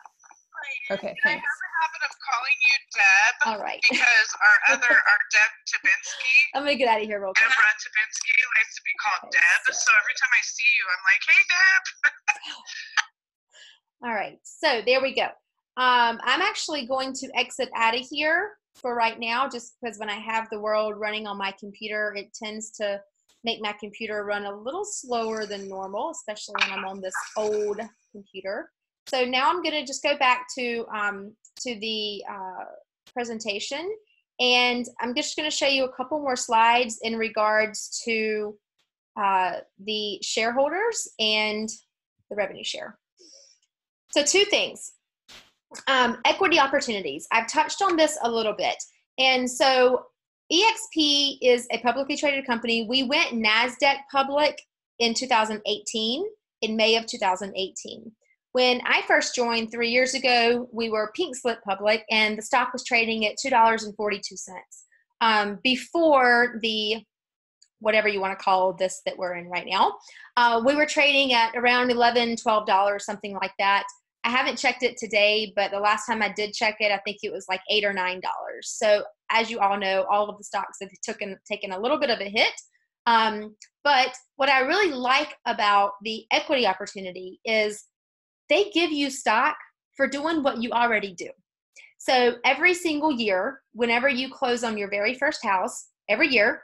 Okay. I have a habit of calling you Deb. All right. Because our other our Deb Tabinski. I'm gonna get out of here real quick. Deborah Tabinski likes to be called okay, Deb. So. so every time I see you, I'm like, hey, Deb. All right. So there we go. Um, I'm actually going to exit out of here for right now, just because when I have the world running on my computer, it tends to make my computer run a little slower than normal, especially when I'm on this old computer. So now I'm going to just go back to, um, to the uh, presentation, and I'm just going to show you a couple more slides in regards to uh, the shareholders and the revenue share. So two things, um, equity opportunities. I've touched on this a little bit. And so eXp is a publicly traded company. We went NASDAQ public in two thousand eighteen, in May of two thousand eighteen. When I first joined three years ago, we were pink slip public, and the stock was trading at two dollars and forty-two cents um, before the whatever you want to call this that we're in right now. Uh, we were trading at around eleven, twelve dollars, something like that. I haven't checked it today, but the last time I did check it, I think it was like eight or nine dollars. So as you all know, all of the stocks have taken, taken a little bit of a hit. Um, but what I really like about the equity opportunity is they give you stock for doing what you already do. So every single year, whenever you close on your very first house, every year,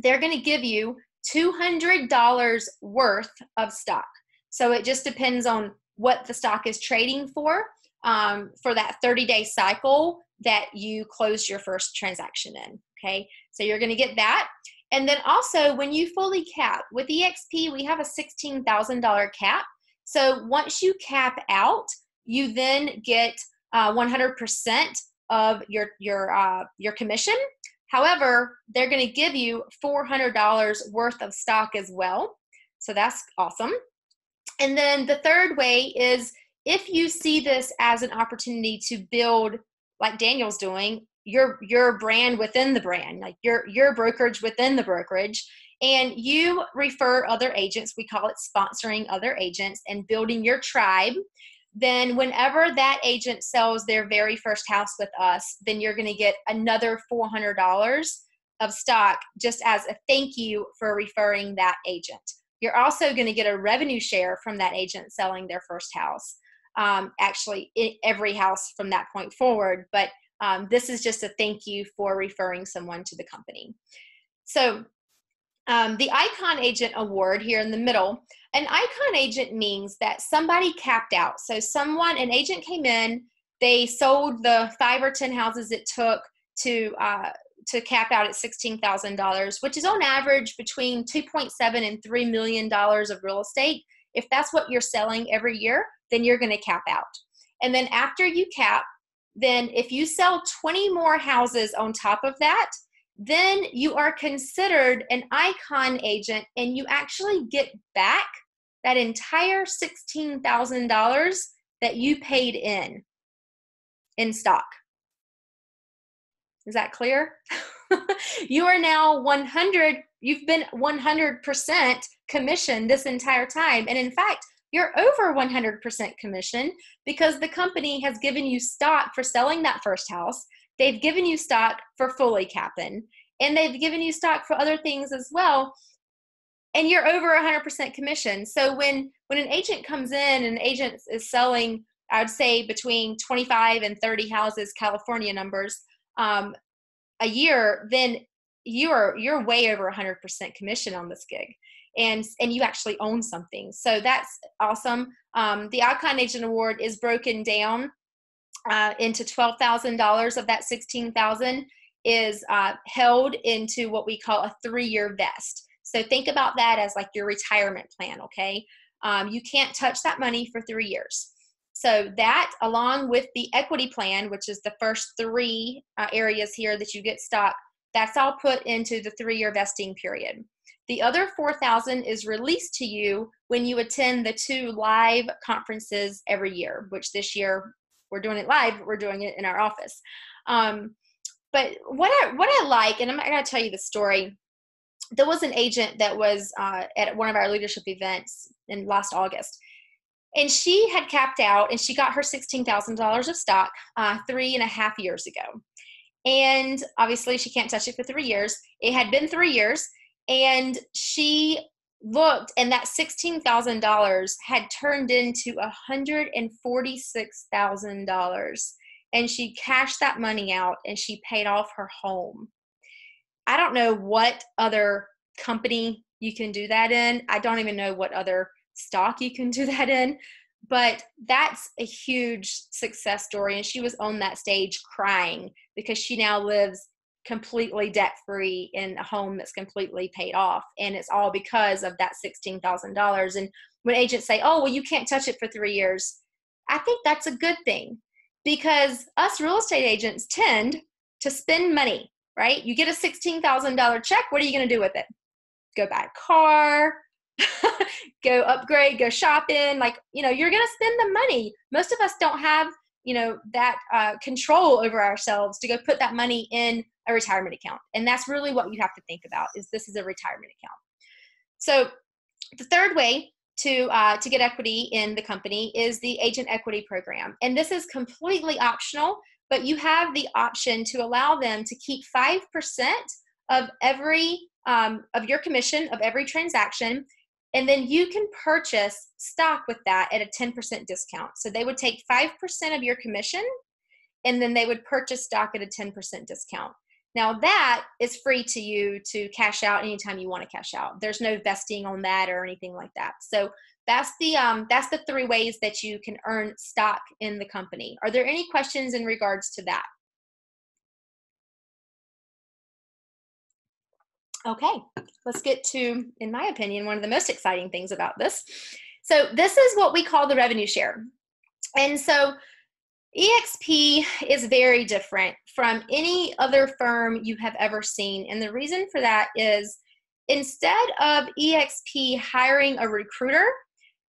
they're going to give you two hundred dollars worth of stock. So it just depends on what the stock is trading for, um, for that thirty day cycle that you closed your first transaction in. Okay. So you're going to get that. And then also when you fully cap with eXp, we have a sixteen thousand dollar cap. So once you cap out, you then get uh, one hundred percent of your, your, uh, your commission. However, they're going to give you four hundred dollars worth of stock as well. So that's awesome. And then the third way is if you see this as an opportunity to build, like Daniel's doing, your, your brand within the brand, like your, your brokerage within the brokerage, and you refer other agents, we call it sponsoring other agents and building your tribe, then whenever that agent sells their very first house with us, then you're going to get another four hundred dollars of stock just as a thank you for referring that agent. You're also going to get a revenue share from that agent selling their first house. Um, actually, it, every house from that point forward, but um, this is just a thank you for referring someone to the company. So um, the Icon Agent Award here in the middle, an icon agent means that somebody capped out. So someone, an agent came in, they sold the five or ten houses it took to uh, to cap out at sixteen thousand dollars, which is on average between two point seven and three million dollars of real estate. If that's what you're selling every year, then you're going to cap out. And then after you cap, then if you sell twenty more houses on top of that, then you are considered an icon agent, and you actually get back that entire sixteen thousand dollars that you paid in, in stock. Is that clear? You are now one hundred, you've been one hundred percent commission this entire time. And in fact, you're over one hundred percent commission because the company has given you stock for selling that first house. They've given you stock for fully capping, and they've given you stock for other things as well. And you're over one hundred percent commission. So when, when an agent comes in and an agent is selling, I would say between twenty-five and thirty houses, California numbers, um, a year, then you're, you're way over one hundred percent commission on this gig. And, and you actually own something. So that's awesome. Um, the Icon Agent Award is broken down Uh, into twelve thousand dollars of that sixteen thousand is uh, held into what we call a three year vest. So think about that as like your retirement plan, okay? Um, you can't touch that money for three years. So that, along with the equity plan, which is the first three uh, areas here that you get stock, that's all put into the three year vesting period. The other four thousand is released to you when you attend the two live conferences every year, which this year, we're doing it live, but we're doing it in our office. Um, but what I, what I like, and I'm going to tell you the story. There was an agent that was uh, at one of our leadership events in last August, and she had capped out, and she got her sixteen thousand dollars of stock uh, three and a half years ago. And obviously she can't touch it for three years. It had been three years, and she looked, and that sixteen thousand dollars had turned into one hundred forty-six thousand dollars, and she cashed that money out, and she paid off her home. I don't know what other company you can do that in. I don't even know what other stock you can do that in, But that's a huge success story. And she was on that stage crying because she now lives completely debt-free in a home that's completely paid off. And it's all because of that sixteen thousand dollars. And when agents say, oh, well, you can't touch it for three years, I think that's a good thing, because us real estate agents tend to spend money, right? You get a sixteen thousand dollars check. What are you going to do with it? Go buy a car, go upgrade, go shopping. Like, you know, you're going to spend the money. Most of us don't have, you know, that uh, control over ourselves to go put that money in a retirement account. And that's really what you have to think about, is this is a retirement account. So the third way to, uh, to get equity in the company is the agent equity program. And this is completely optional, but you have the option to allow them to keep five percent of every, um, of your commission of every transaction. And then you can purchase stock with that at a ten percent discount. So they would take five percent of your commission, and then they would purchase stock at a ten percent discount. Now that is free to you to cash out anytime you want to cash out. There's no vesting on that or anything like that. So that's the, um, that's the three ways that you can earn stock in the company. Are there any questions in regards to that? Okay, let's get to, in my opinion, one of the most exciting things about this. So this is what we call the revenue share. And so eXp is very different from any other firm you have ever seen. And the reason for that is, instead of eXp hiring a recruiter,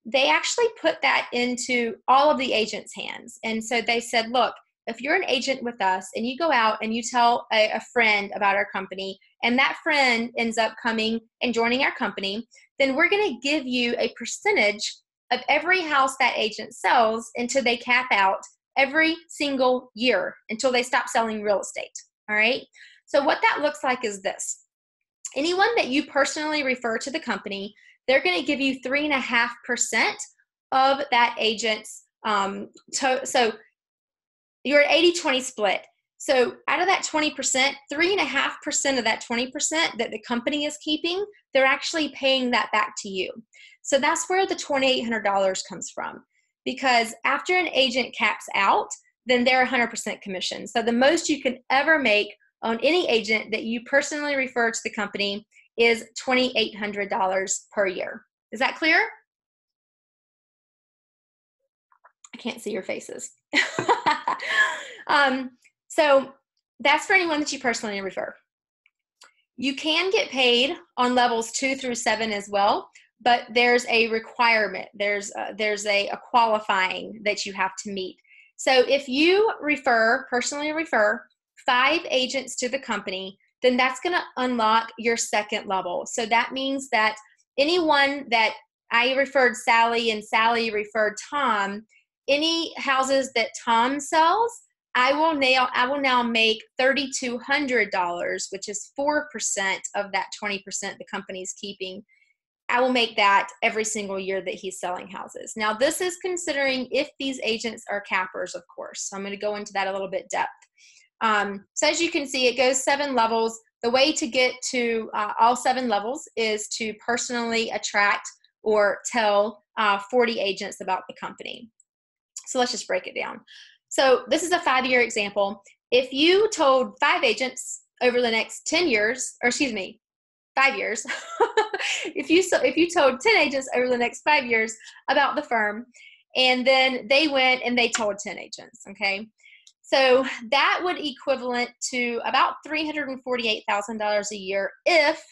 they actually put that into all of the agents' hands. And so they said, look, if you're an agent with us and you go out and you tell a, a friend about our company, and that friend ends up coming and joining our company, then we're going to give you a percentage of every house that agent sells until they cap out every single year, until they stop selling real estate. All right. So what that looks like is this. Anyone that you personally refer to the company, they're going to give you three and a half percent of that agent's, um, to- so you're at eighty twenty split. So out of that twenty percent, three and a half percent of that twenty percent that the company is keeping, they're actually paying that back to you. So that's where the twenty-eight hundred dollars comes from, because after an agent caps out, then they're one hundred percent commission. So the most you can ever make on any agent that you personally refer to the company is twenty-eight hundred dollars per year. Is that clear? I can't see your faces. um, so that's for anyone that you personally refer. You can get paid on levels two through seven as well, but there's a requirement. There's a, there's a, a qualifying that you have to meet. So if you refer, personally refer five agents to the company, then that's going to unlock your second level. So that means that anyone that I referred Sally and Sally referred Tom, any houses that Tom sells, I will now, I will now make thirty-two hundred dollars, which is four percent of that twenty percent the company's keeping. I will make that every single year that he's selling houses. Now, this is considering if these agents are cappers, of course. So I'm going to go into that a little bit depth. Um, so as you can see, it goes seven levels. The way to get to uh, all seven levels is to personally attract or tell uh, forty agents about the company. So let's just break it down. So this is a five-year example. If you told five agents over the next ten years, or excuse me, five years, if you so if you told ten agents over the next five years about the firm, and then they went and they told ten agents, okay? So that would equivalent to about three hundred forty-eight thousand dollars a year if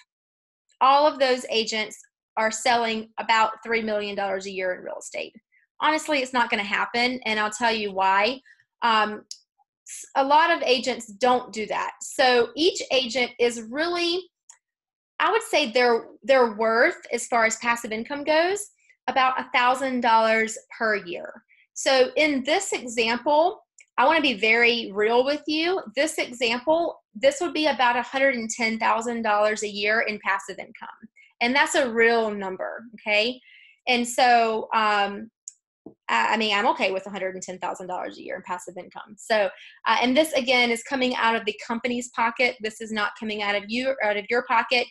all of those agents are selling about three million dollars a year in real estate. Honestly, it's not going to happen, and I'll tell you why. Um, a lot of agents don't do that. So each agent is really, I would say their their worth as far as passive income goes, about one thousand dollars per year. So in this example, I want to be very real with you. This example, this would be about one hundred ten thousand dollars a year in passive income, and that's a real number, okay? And so, um, I mean, I'm okay with one hundred ten thousand dollars a year in passive income. So, uh, and this again is coming out of the company's pocket. This is not coming out of you, out of your pocket.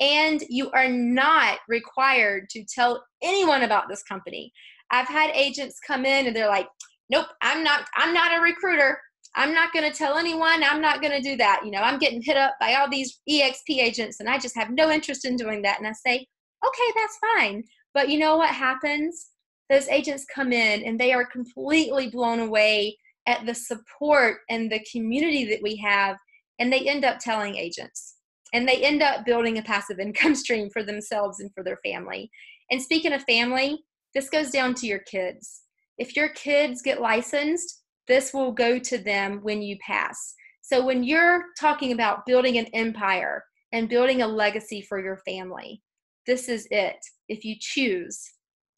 And you are not required to tell anyone about this company. I've had agents come in and they're like, nope, I'm not, I'm not a recruiter. I'm not going to tell anyone. I'm not going to do that. You know, I'm getting hit up by all these eXp agents and I just have no interest in doing that. And I say, okay, that's fine. But you know what happens? Those agents come in and they are completely blown away at the support and the community that we have. And they end up telling agents and they end up building a passive income stream for themselves and for their family. And speaking of family, this goes down to your kids. If your kids get licensed, this will go to them when you pass. So when you're talking about building an empire and building a legacy for your family, this is it. If you choose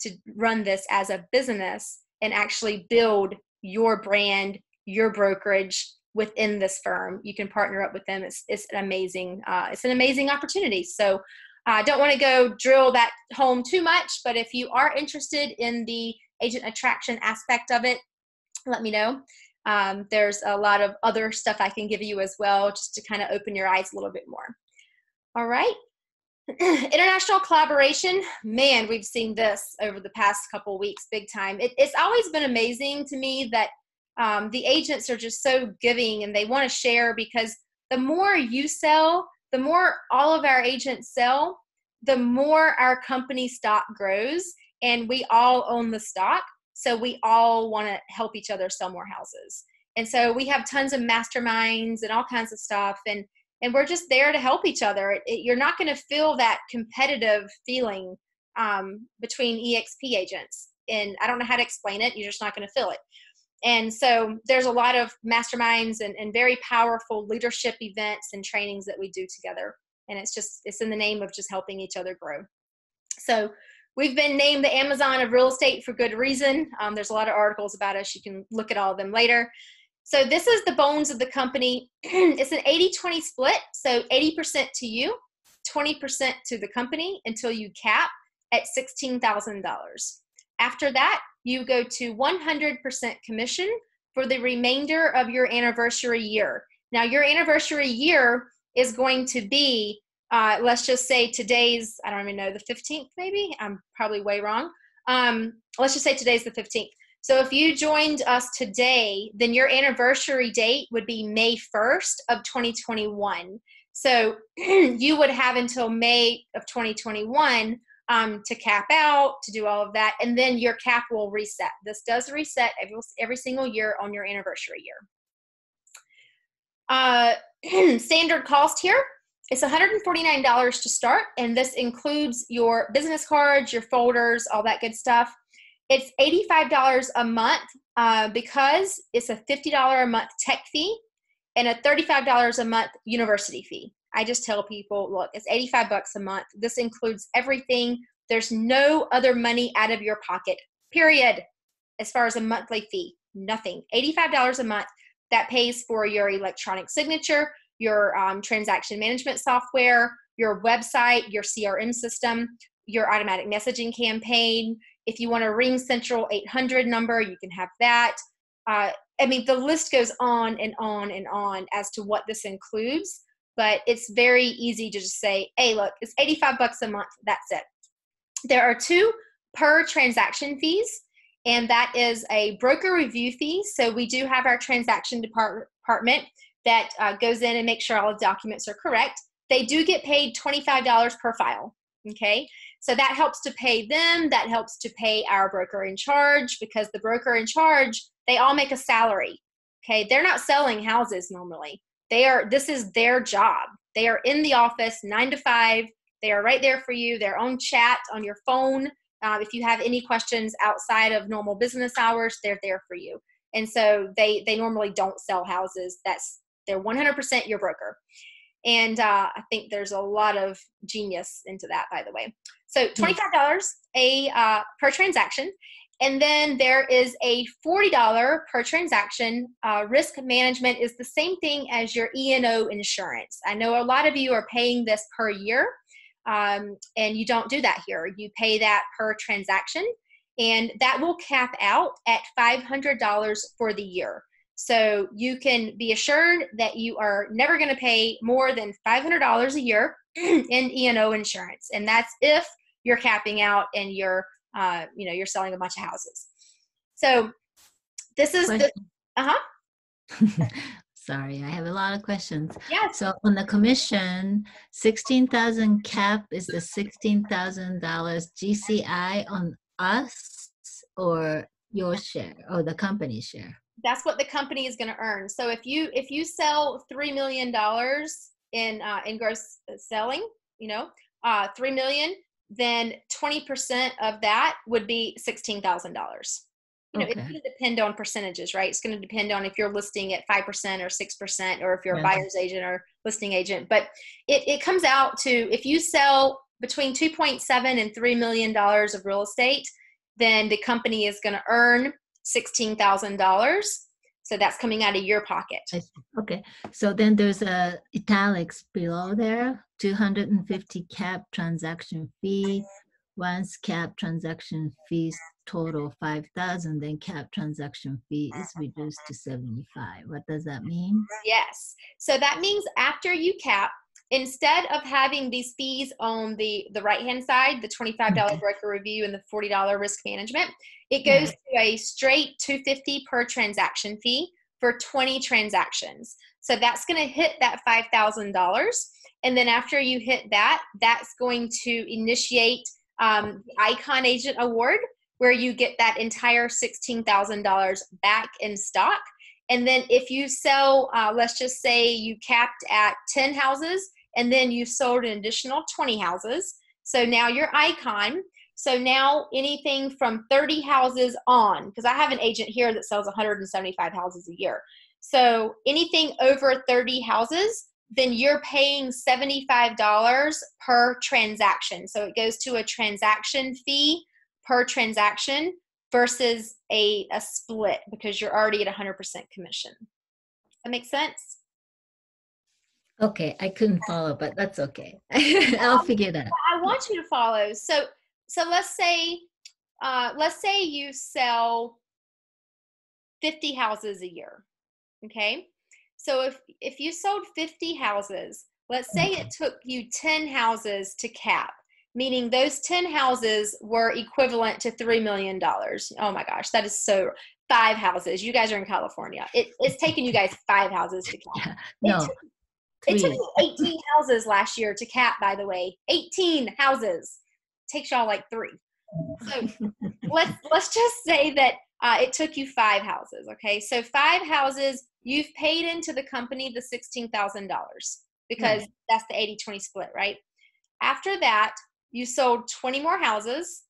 to run this as a business and actually build your brand, your brokerage within this firm, you can partner up with them. It's, it's an amazing, uh, it's an amazing opportunity. So I don't want to go drill that home too much, but if you are interested in the agent attraction aspect of it, let me know. Um, there's a lot of other stuff I can give you as well, just to kind of open your eyes a little bit more. All right. International collaboration. Man, we've seen this over the past couple weeks, big time. It, it's always been amazing to me that um, the agents are just so giving and they want to share, because the more you sell, the more all of our agents sell, the more our company stock grows, and we all own the stock. So we all want to help each other sell more houses. And so we have tons of masterminds and all kinds of stuff. And, and we're just there to help each other. It, it, you're not going to feel that competitive feeling um, between eXp agents. And I don't know how to explain it. You're just not going to feel it. And so there's a lot of masterminds and, and very powerful leadership events and trainings that we do together. And it's just, it's in the name of just helping each other grow. So we've been named the Amazon of real estate for good reason. Um, there's a lot of articles about us. You can look at all of them later. So this is the bones of the company. It's an eighty twenty split. So eighty percent to you, twenty percent to the company until you cap at sixteen thousand dollars. After that, you go to one hundred percent commission for the remainder of your anniversary year. Now your anniversary year is going to be Uh, let's just say today's, I don't even know, the fifteenth maybe? I'm probably way wrong. Um, let's just say today's the fifteenth. So if you joined us today, then your anniversary date would be May first of twenty twenty-one. So you would have until May of twenty twenty-one um, to cap out, to do all of that, and then your cap will reset. This does reset every, every single year on your anniversary year. Uh, standard cost here. It's one hundred forty-nine dollars to start, and this includes your business cards, your folders, all that good stuff. It's eighty-five dollars a month uh, because it's a fifty dollars a month tech fee and a thirty-five dollars a month university fee. I just tell people, look, it's eighty-five bucks a month. This includes everything. There's no other money out of your pocket, period, as far as a monthly fee, nothing. eighty-five dollars a month. That pays for your electronic signature, your um, transaction management software, your website, your C R M system, your automatic messaging campaign. If you want a Ring Central eight hundred number, you can have that. Uh, I mean, the list goes on and on and on as to what this includes, but it's very easy to just say, hey, look, it's eighty-five bucks a month, that's it. There are two per transaction fees, and that is a broker review fee. So we do have our transaction depart- department that uh, goes in and makes sure all the documents are correct. They do get paid twenty-five dollars per file, okay? So that helps to pay them, that helps to pay our broker in charge, because the broker in charge, they all make a salary, okay? They're not selling houses normally. They are, this is their job. They are in the office nine to five. They are right there for you, their own chat on your phone. Uh, if you have any questions outside of normal business hours, they're there for you. And so they, they normally don't sell houses. That's, they're one hundred percent your broker. And uh, I think there's a lot of genius into that, by the way. So twenty-five dollars a, uh, per transaction. And then there is a forty dollars per transaction. Uh, risk management is the same thing as your E and O insurance. I know a lot of you are paying this per year, um, and you don't do that here. You pay that per transaction, and that will cap out at five hundred dollars for the year. So you can be assured that you are never going to pay more than five hundred dollars a year in E and O insurance. And that's if you're capping out and you're uh, you know, you're selling a bunch of houses. So this is the, uh-huh. Sorry, I have a lot of questions. Yeah. So on the commission, sixteen thousand cap is the sixteen thousand dollars G C I on us or your share or the company's share? That's what the company is going to earn. So if you if you sell three million dollars in uh, in gross selling, you know, uh, three million dollars, then twenty percent of that would be sixteen thousand dollars. You know, okay. It's going to depend on percentages, right? It's going to depend on if you're listing at five percent or six percent, or if you're a yeah. buyer's agent or listing agent. But it, it comes out to, if you sell between two point seven and three million dollars of real estate, then the company is going to earn sixteen thousand dollars. So that's coming out of your pocket. Okay. So then there's a italics below there, two hundred fifty cap transaction fee. Once cap transaction fees total five thousand, then cap transaction fee is reduced to seventy-five. What does that mean? Yes. So that means after you cap, instead of having these fees on the, the right-hand side, the twenty-five dollar okay. broker review and the forty dollar risk management, it goes yeah. to a straight two hundred fifty dollars per transaction fee for twenty transactions. So that's going to hit that five thousand dollars. And then after you hit that, that's going to initiate um, the Icon Agent Award, where you get that entire sixteen thousand dollars back in stock. And then if you sell, uh, let's just say you capped at ten houses, and then you sold an additional twenty houses. So now you're Icon. So now anything from thirty houses on, because I have an agent here that sells one hundred seventy-five houses a year. So anything over thirty houses, then you're paying seventy-five dollars per transaction. So it goes to a transaction fee per transaction versus a, a split, because you're already at one hundred percent commission. That makes sense? Okay, I couldn't follow, but that's okay. I'll figure that out. I want you to follow. So so let's say, uh, let's say you sell fifty houses a year, okay? So if, if you sold fifty houses, let's say okay. it took you ten houses to cap, meaning those ten houses were equivalent to three million dollars. Oh my gosh, that is so, five houses. You guys are in California. It, it's taken you guys five houses to cap. Yeah, no, it, took, it took you eighteen houses last year to cap, by the way. eighteen houses. Takes y'all like three. So let's, let's just say that uh, it took you five houses, okay? So five houses, you've paid into the company the sixteen thousand dollars, because right. that's the eighty twenty split, right? After that, you sold twenty more houses,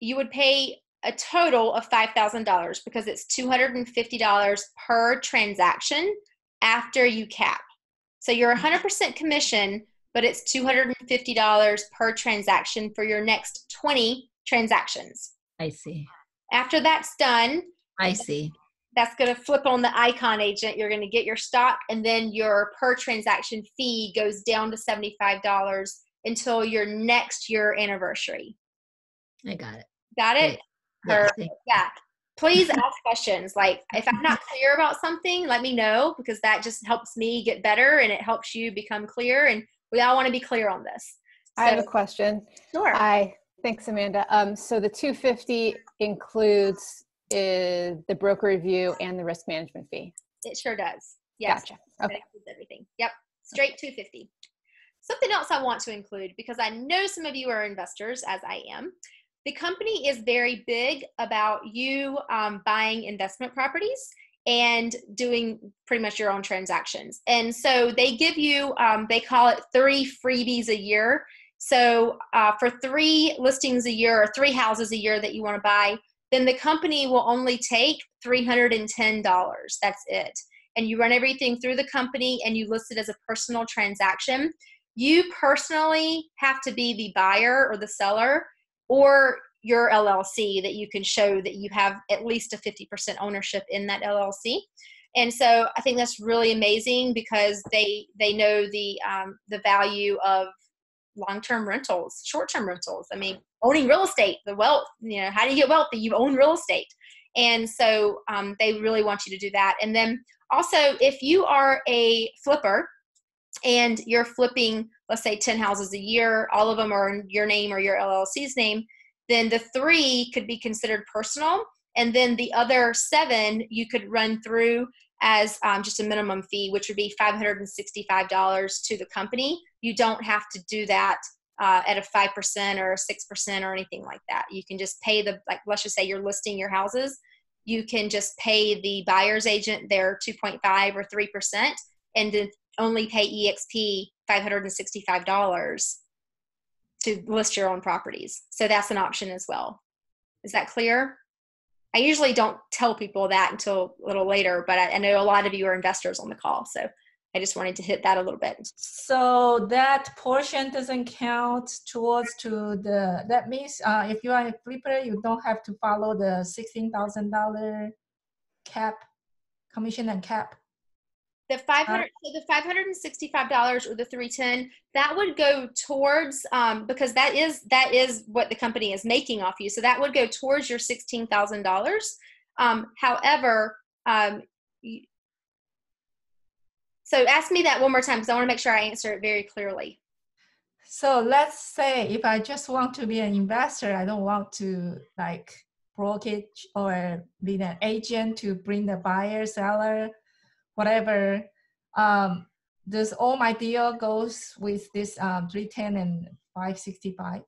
you would pay a total of five thousand dollars, because it's two hundred fifty dollars per transaction after you cap. So you're one hundred percent commission, but it's two hundred fifty dollars per transaction for your next twenty transactions. I see. After that's done, I see. That's going to flip on the Icon Agent. You're going to get your stock, and then your per transaction fee goes down to seventy-five dollars until your next year anniversary. I got it. Got it? Yeah. Or, yeah. Please ask questions. Like, if I'm not clear about something, let me know, because that just helps me get better, and it helps you become clear. And we all want to be clear on this. So, I have a question. Sure. Hi. Thanks, Amanda. Um, so the two hundred fifty includes uh, the broker review and the risk management fee. It sure does. Yes. Gotcha. Okay. It includes everything. Yep. Straight two hundred fifty. Something else I want to include, because I know some of you are investors, as I am. The company is very big about you um, buying investment properties and doing pretty much your own transactions. And so they give you, um, they call it three freebies a year. So uh, for three listings a year, or three houses a year that you want to buy, then the company will only take three hundred ten dollars. That's it. And you run everything through the company, and you list it as a personal transaction. You personally have to be the buyer or the seller, or your L L C that you can show that you have at least a fifty percent ownership in that L L C. And so I think that's really amazing, because they they know the um, the value of long-term rentals, short-term rentals. I mean, owning real estate, the wealth, you know, how do you get wealthy? You own real estate. And so um, they really want you to do that. And then also, if you are a flipper, and you're flipping, let's say, ten houses a year, all of them are in your name or your L L C's name, then the three could be considered personal. And then the other seven you could run through as um, just a minimum fee, which would be five hundred sixty-five dollars to the company. You don't have to do that uh, at a five percent or a six percent or anything like that. You can just pay the, like, let's just say you're listing your houses. You can just pay the buyer's agent their two point five or three percent and then only pay eXp five hundred sixty-five dollars to list your own properties. So that's an option as well. Is that clear? I usually don't tell people that until a little later, but I, I know a lot of you are investors on the call. So I just wanted to hit that a little bit. So that portion doesn't count towards to the, that means uh, if you are a flipper, you don't have to follow the sixteen thousand dollars cap, commission and cap. The five hundred, so the five hundred sixty-five dollars or the three ten, that would go towards, um, because that is, that is what the company is making off you. So that would go towards your sixteen thousand dollars. Um, however, um, so ask me that one more time because I want to make sure I answer it very clearly. So let's say if I just want to be an investor, I don't want to like brokerage or be an agent to bring the buyer, seller, whatever, um, does all my deal goes with this um, three ten and five sixty-five?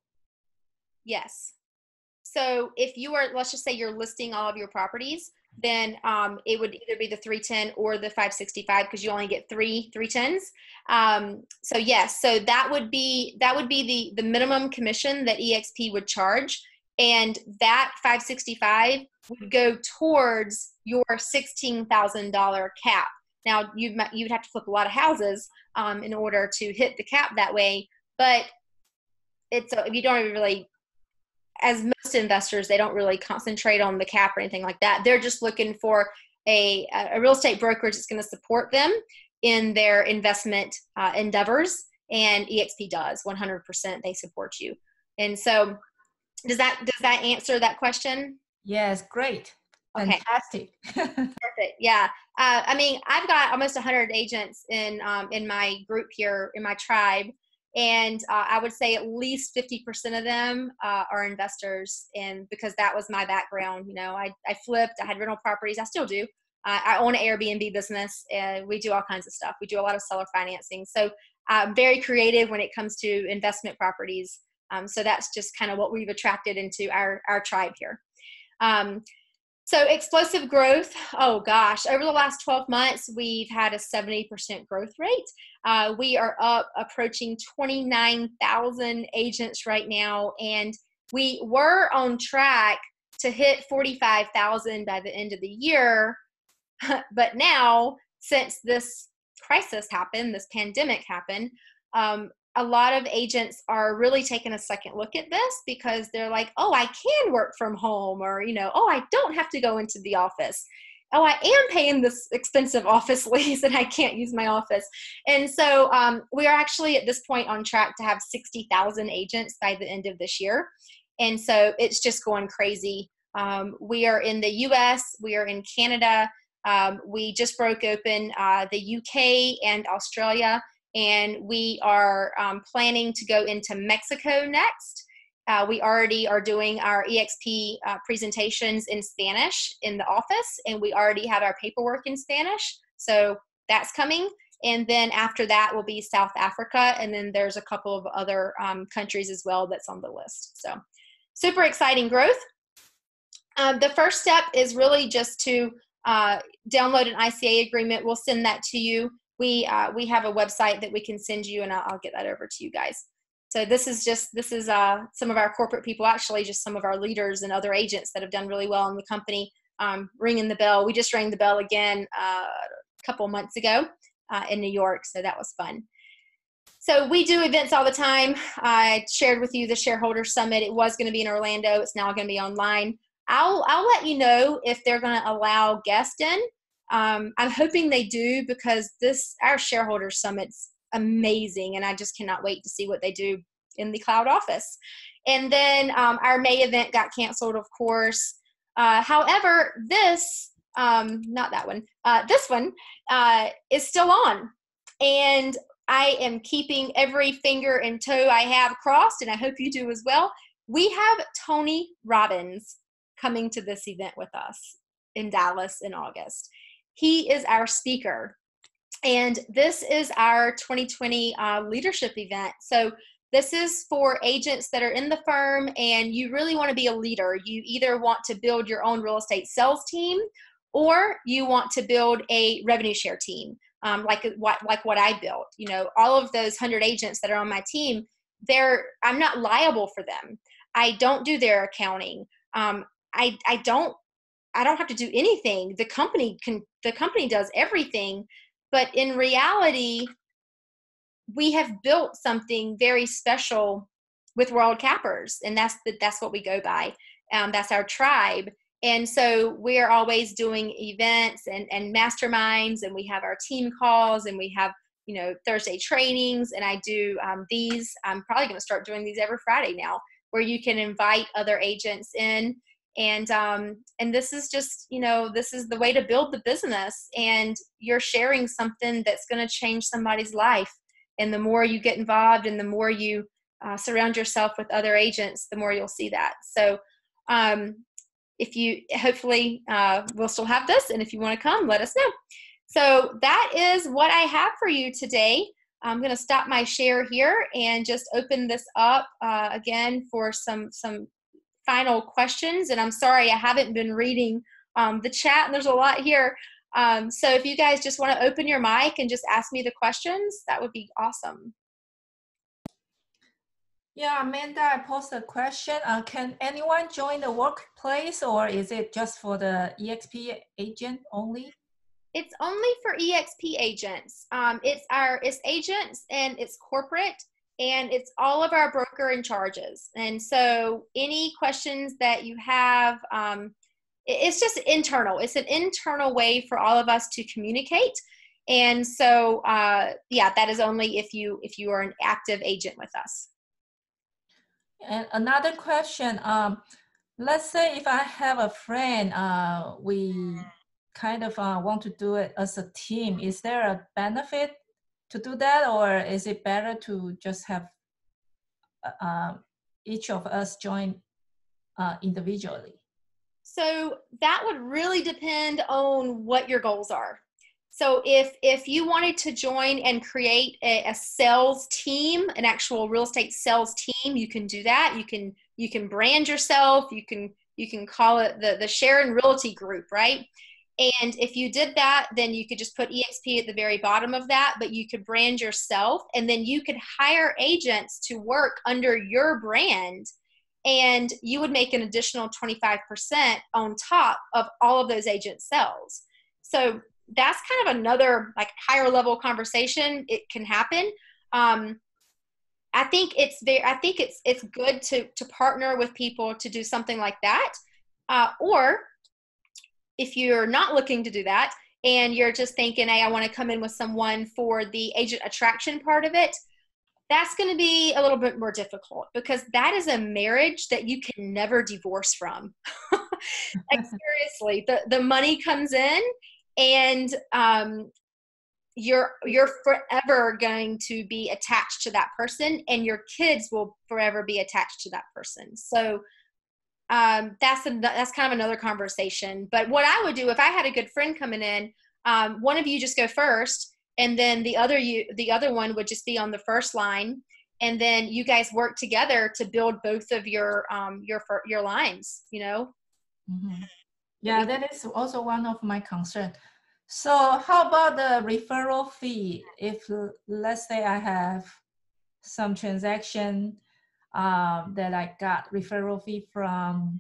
Yes. So if you are, let's just say you're listing all of your properties, then um, it would either be the three ten or the five sixty-five because you only get three three tens. Um, so yes, so that would be, that would be the, the minimum commission that eXp would charge. And that five sixty-five would go towards your sixteen thousand dollars cap. Now, you'd, you'd have to flip a lot of houses um, in order to hit the cap that way, but it's a, you don't really, as most investors, they don't really concentrate on the cap or anything like that. They're just looking for a, a real estate brokerage that's going to support them in their investment uh, endeavors, and eXp does, one hundred percent they support you. And so does that, does that answer that question? Yes, great. Okay. Fantastic. Perfect. Yeah. Uh, I mean, I've got almost one hundred agents in um, in my group here, in my tribe, and uh, I would say at least fifty percent of them uh, are investors, and because that was my background, you know, I, I flipped, I had rental properties, I still do. Uh, I own an Airbnb business, and we do all kinds of stuff. We do a lot of seller financing, so I'm very creative when it comes to investment properties, um, so that's just kind of what we've attracted into our, our tribe here. Um, So explosive growth, oh gosh, over the last twelve months, we've had a seventy percent growth rate. Uh, we are up approaching twenty-nine thousand agents right now, and we were on track to hit forty-five thousand by the end of the year. But now, since this crisis happened, this pandemic happened, um, a lot of agents are really taking a second look at this because they're like, oh, I can work from home, or, you know, oh, I don't have to go into the office. Oh, I am paying this expensive office lease and I can't use my office. And so um, we are actually at this point on track to have sixty thousand agents by the end of this year. And so it's just going crazy. Um, we are in the U S, we are in Canada. Um, we just broke open uh, the U K and Australia. And we are um, planning to go into Mexico next. Uh, we already are doing our eXp uh, presentations in Spanish in the office, and we already have our paperwork in Spanish. So that's coming. And then after that will be South Africa. And then there's a couple of other um, countries as well that's on the list. So super exciting growth. Um, the first step is really just to uh, download an I C A agreement. We'll send that to you. We, uh, we have a website that we can send you, and I'll, I'll get that over to you guys. So this is just, this is uh, some of our corporate people, actually just some of our leaders and other agents that have done really well in the company, um, ringing the bell. We just rang the bell again uh, a couple months ago uh, in New York, so that was fun. So we do events all the time. I shared with you the Shareholder Summit. It was going to be in Orlando. It's now going to be online. I'll, I'll let you know if they're going to allow guests in. Um, I'm hoping they do, because this, our shareholder summit's amazing, and I just cannot wait to see what they do in the cloud office. And then um, our May event got canceled, of course. Uh, however, this, um, not that one, uh, this one uh, is still on, and I am keeping every finger and toe I have crossed, and I hope you do as well, We have Tony Robbins coming to this event with us in Dallas in August. He is our speaker. And this is our twenty twenty uh, leadership event. So this is for agents that are in the firm and you really want to be a leader. You either want to build your own real estate sales team or you want to build a revenue share team, um, like, what, like what I built. You know, all of those one hundred agents that are on my team, they're, I'm not liable for them. I don't do their accounting. Um, I, I, don't, I don't have to do anything. The company, can, the company does everything. But in reality, we have built something very special with World Cappers, and that's the, that's what we go by. Um, that's our tribe. And so we're always doing events and, and masterminds, and we have our team calls, and we have, you know, Thursday trainings, and I do um, these. I'm probably going to start doing these every Friday now, where you can invite other agents in. And, um, and this is just, you know, this is the way to build the business, and you're sharing something that's going to change somebody's life. And the more you get involved and the more you uh, surround yourself with other agents, the more you'll see that. So, um, if you, hopefully, uh, we'll still have this, and if you want to come, let us know. So that is what I have for you today. I'm going to stop my share here and just open this up, uh, again for some, some, final questions. And I'm sorry, I haven't been reading um, the chat, and there's a lot here. Um, so if you guys just want to open your mic and just ask me the questions, that would be awesome. Yeah, Amanda, I posted a question. Uh, can anyone join the workplace, or is it just for the eXp agent only? It's only for eXp agents. Um, it's our, it's agents, and it's corporate. And it's all of our broker and charges. And so any questions that you have, um, it's just internal. It's an internal way for all of us to communicate. And so, uh, yeah, that is only if you, if you are an active agent with us. And another question, um, let's say if I have a friend, uh, we kind of uh, want to do it as a team. Is there a benefit to do that, or is it better to just have uh, each of us join uh, individually? So that would really depend on what your goals are. So if, if you wanted to join and create a, a sales team, an actual real estate sales team, you can do that. You can, you can brand yourself. You can, you can call it the, the Sharon Realty Group, right? And if you did that, then you could just put eXp at the very bottom of that, but you could brand yourself, and then you could hire agents to work under your brand, and you would make an additional twenty-five percent on top of all of those agent sales. So that's kind of another, like, higher level conversation. It can happen. Um, I think it's very, I think it's, it's good to, to partner with people to do something like that, uh, or if you're not looking to do that and you're just thinking, hey, I want to come in with someone for the agent attraction part of it, that's going to be a little bit more difficult, because that is a marriage that you can never divorce from. Like, seriously, the, the money comes in, and um, you're, you're forever going to be attached to that person, and your kids will forever be attached to that person. So Um, that's, a, that's kind of another conversation. But what I would do if I had a good friend coming in, um, one of you just go first, and then the other, you, the other one would just be on the first line. And then you guys work together to build both of your, um, your, your lines, you know? Mm-hmm. Yeah, that is also one of my concerns. So how about the referral fee? If, let's say, I have some transaction Um, that I got referral fee from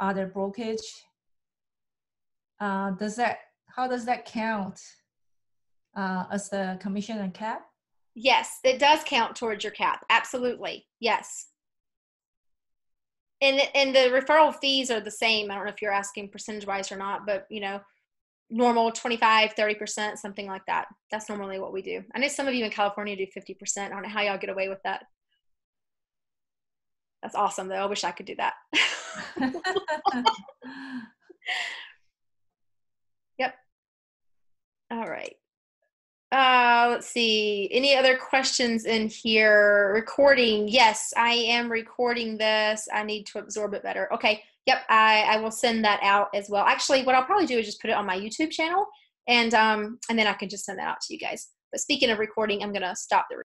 other brokerage. Uh, does that, how does that count uh, as the commission and cap? Yes, it does count towards your cap. Absolutely, yes. And and the referral fees are the same. I don't know if you're asking percentage-wise or not, but, you know, normal twenty-five, thirty percent, something like that. That's normally what we do. I know some of you in California do fifty percent. I don't know how y'all get away with that. That's awesome, though. I wish I could do that. Yep. All right. Uh, let's see, any other questions in here? Recording, yes, I am recording this. I need to absorb it better. Okay, yep, I, I will send that out as well. Actually, what I'll probably do is just put it on my YouTube channel, and um, and then I can just send that out to you guys. But speaking of recording, I'm gonna stop the recording.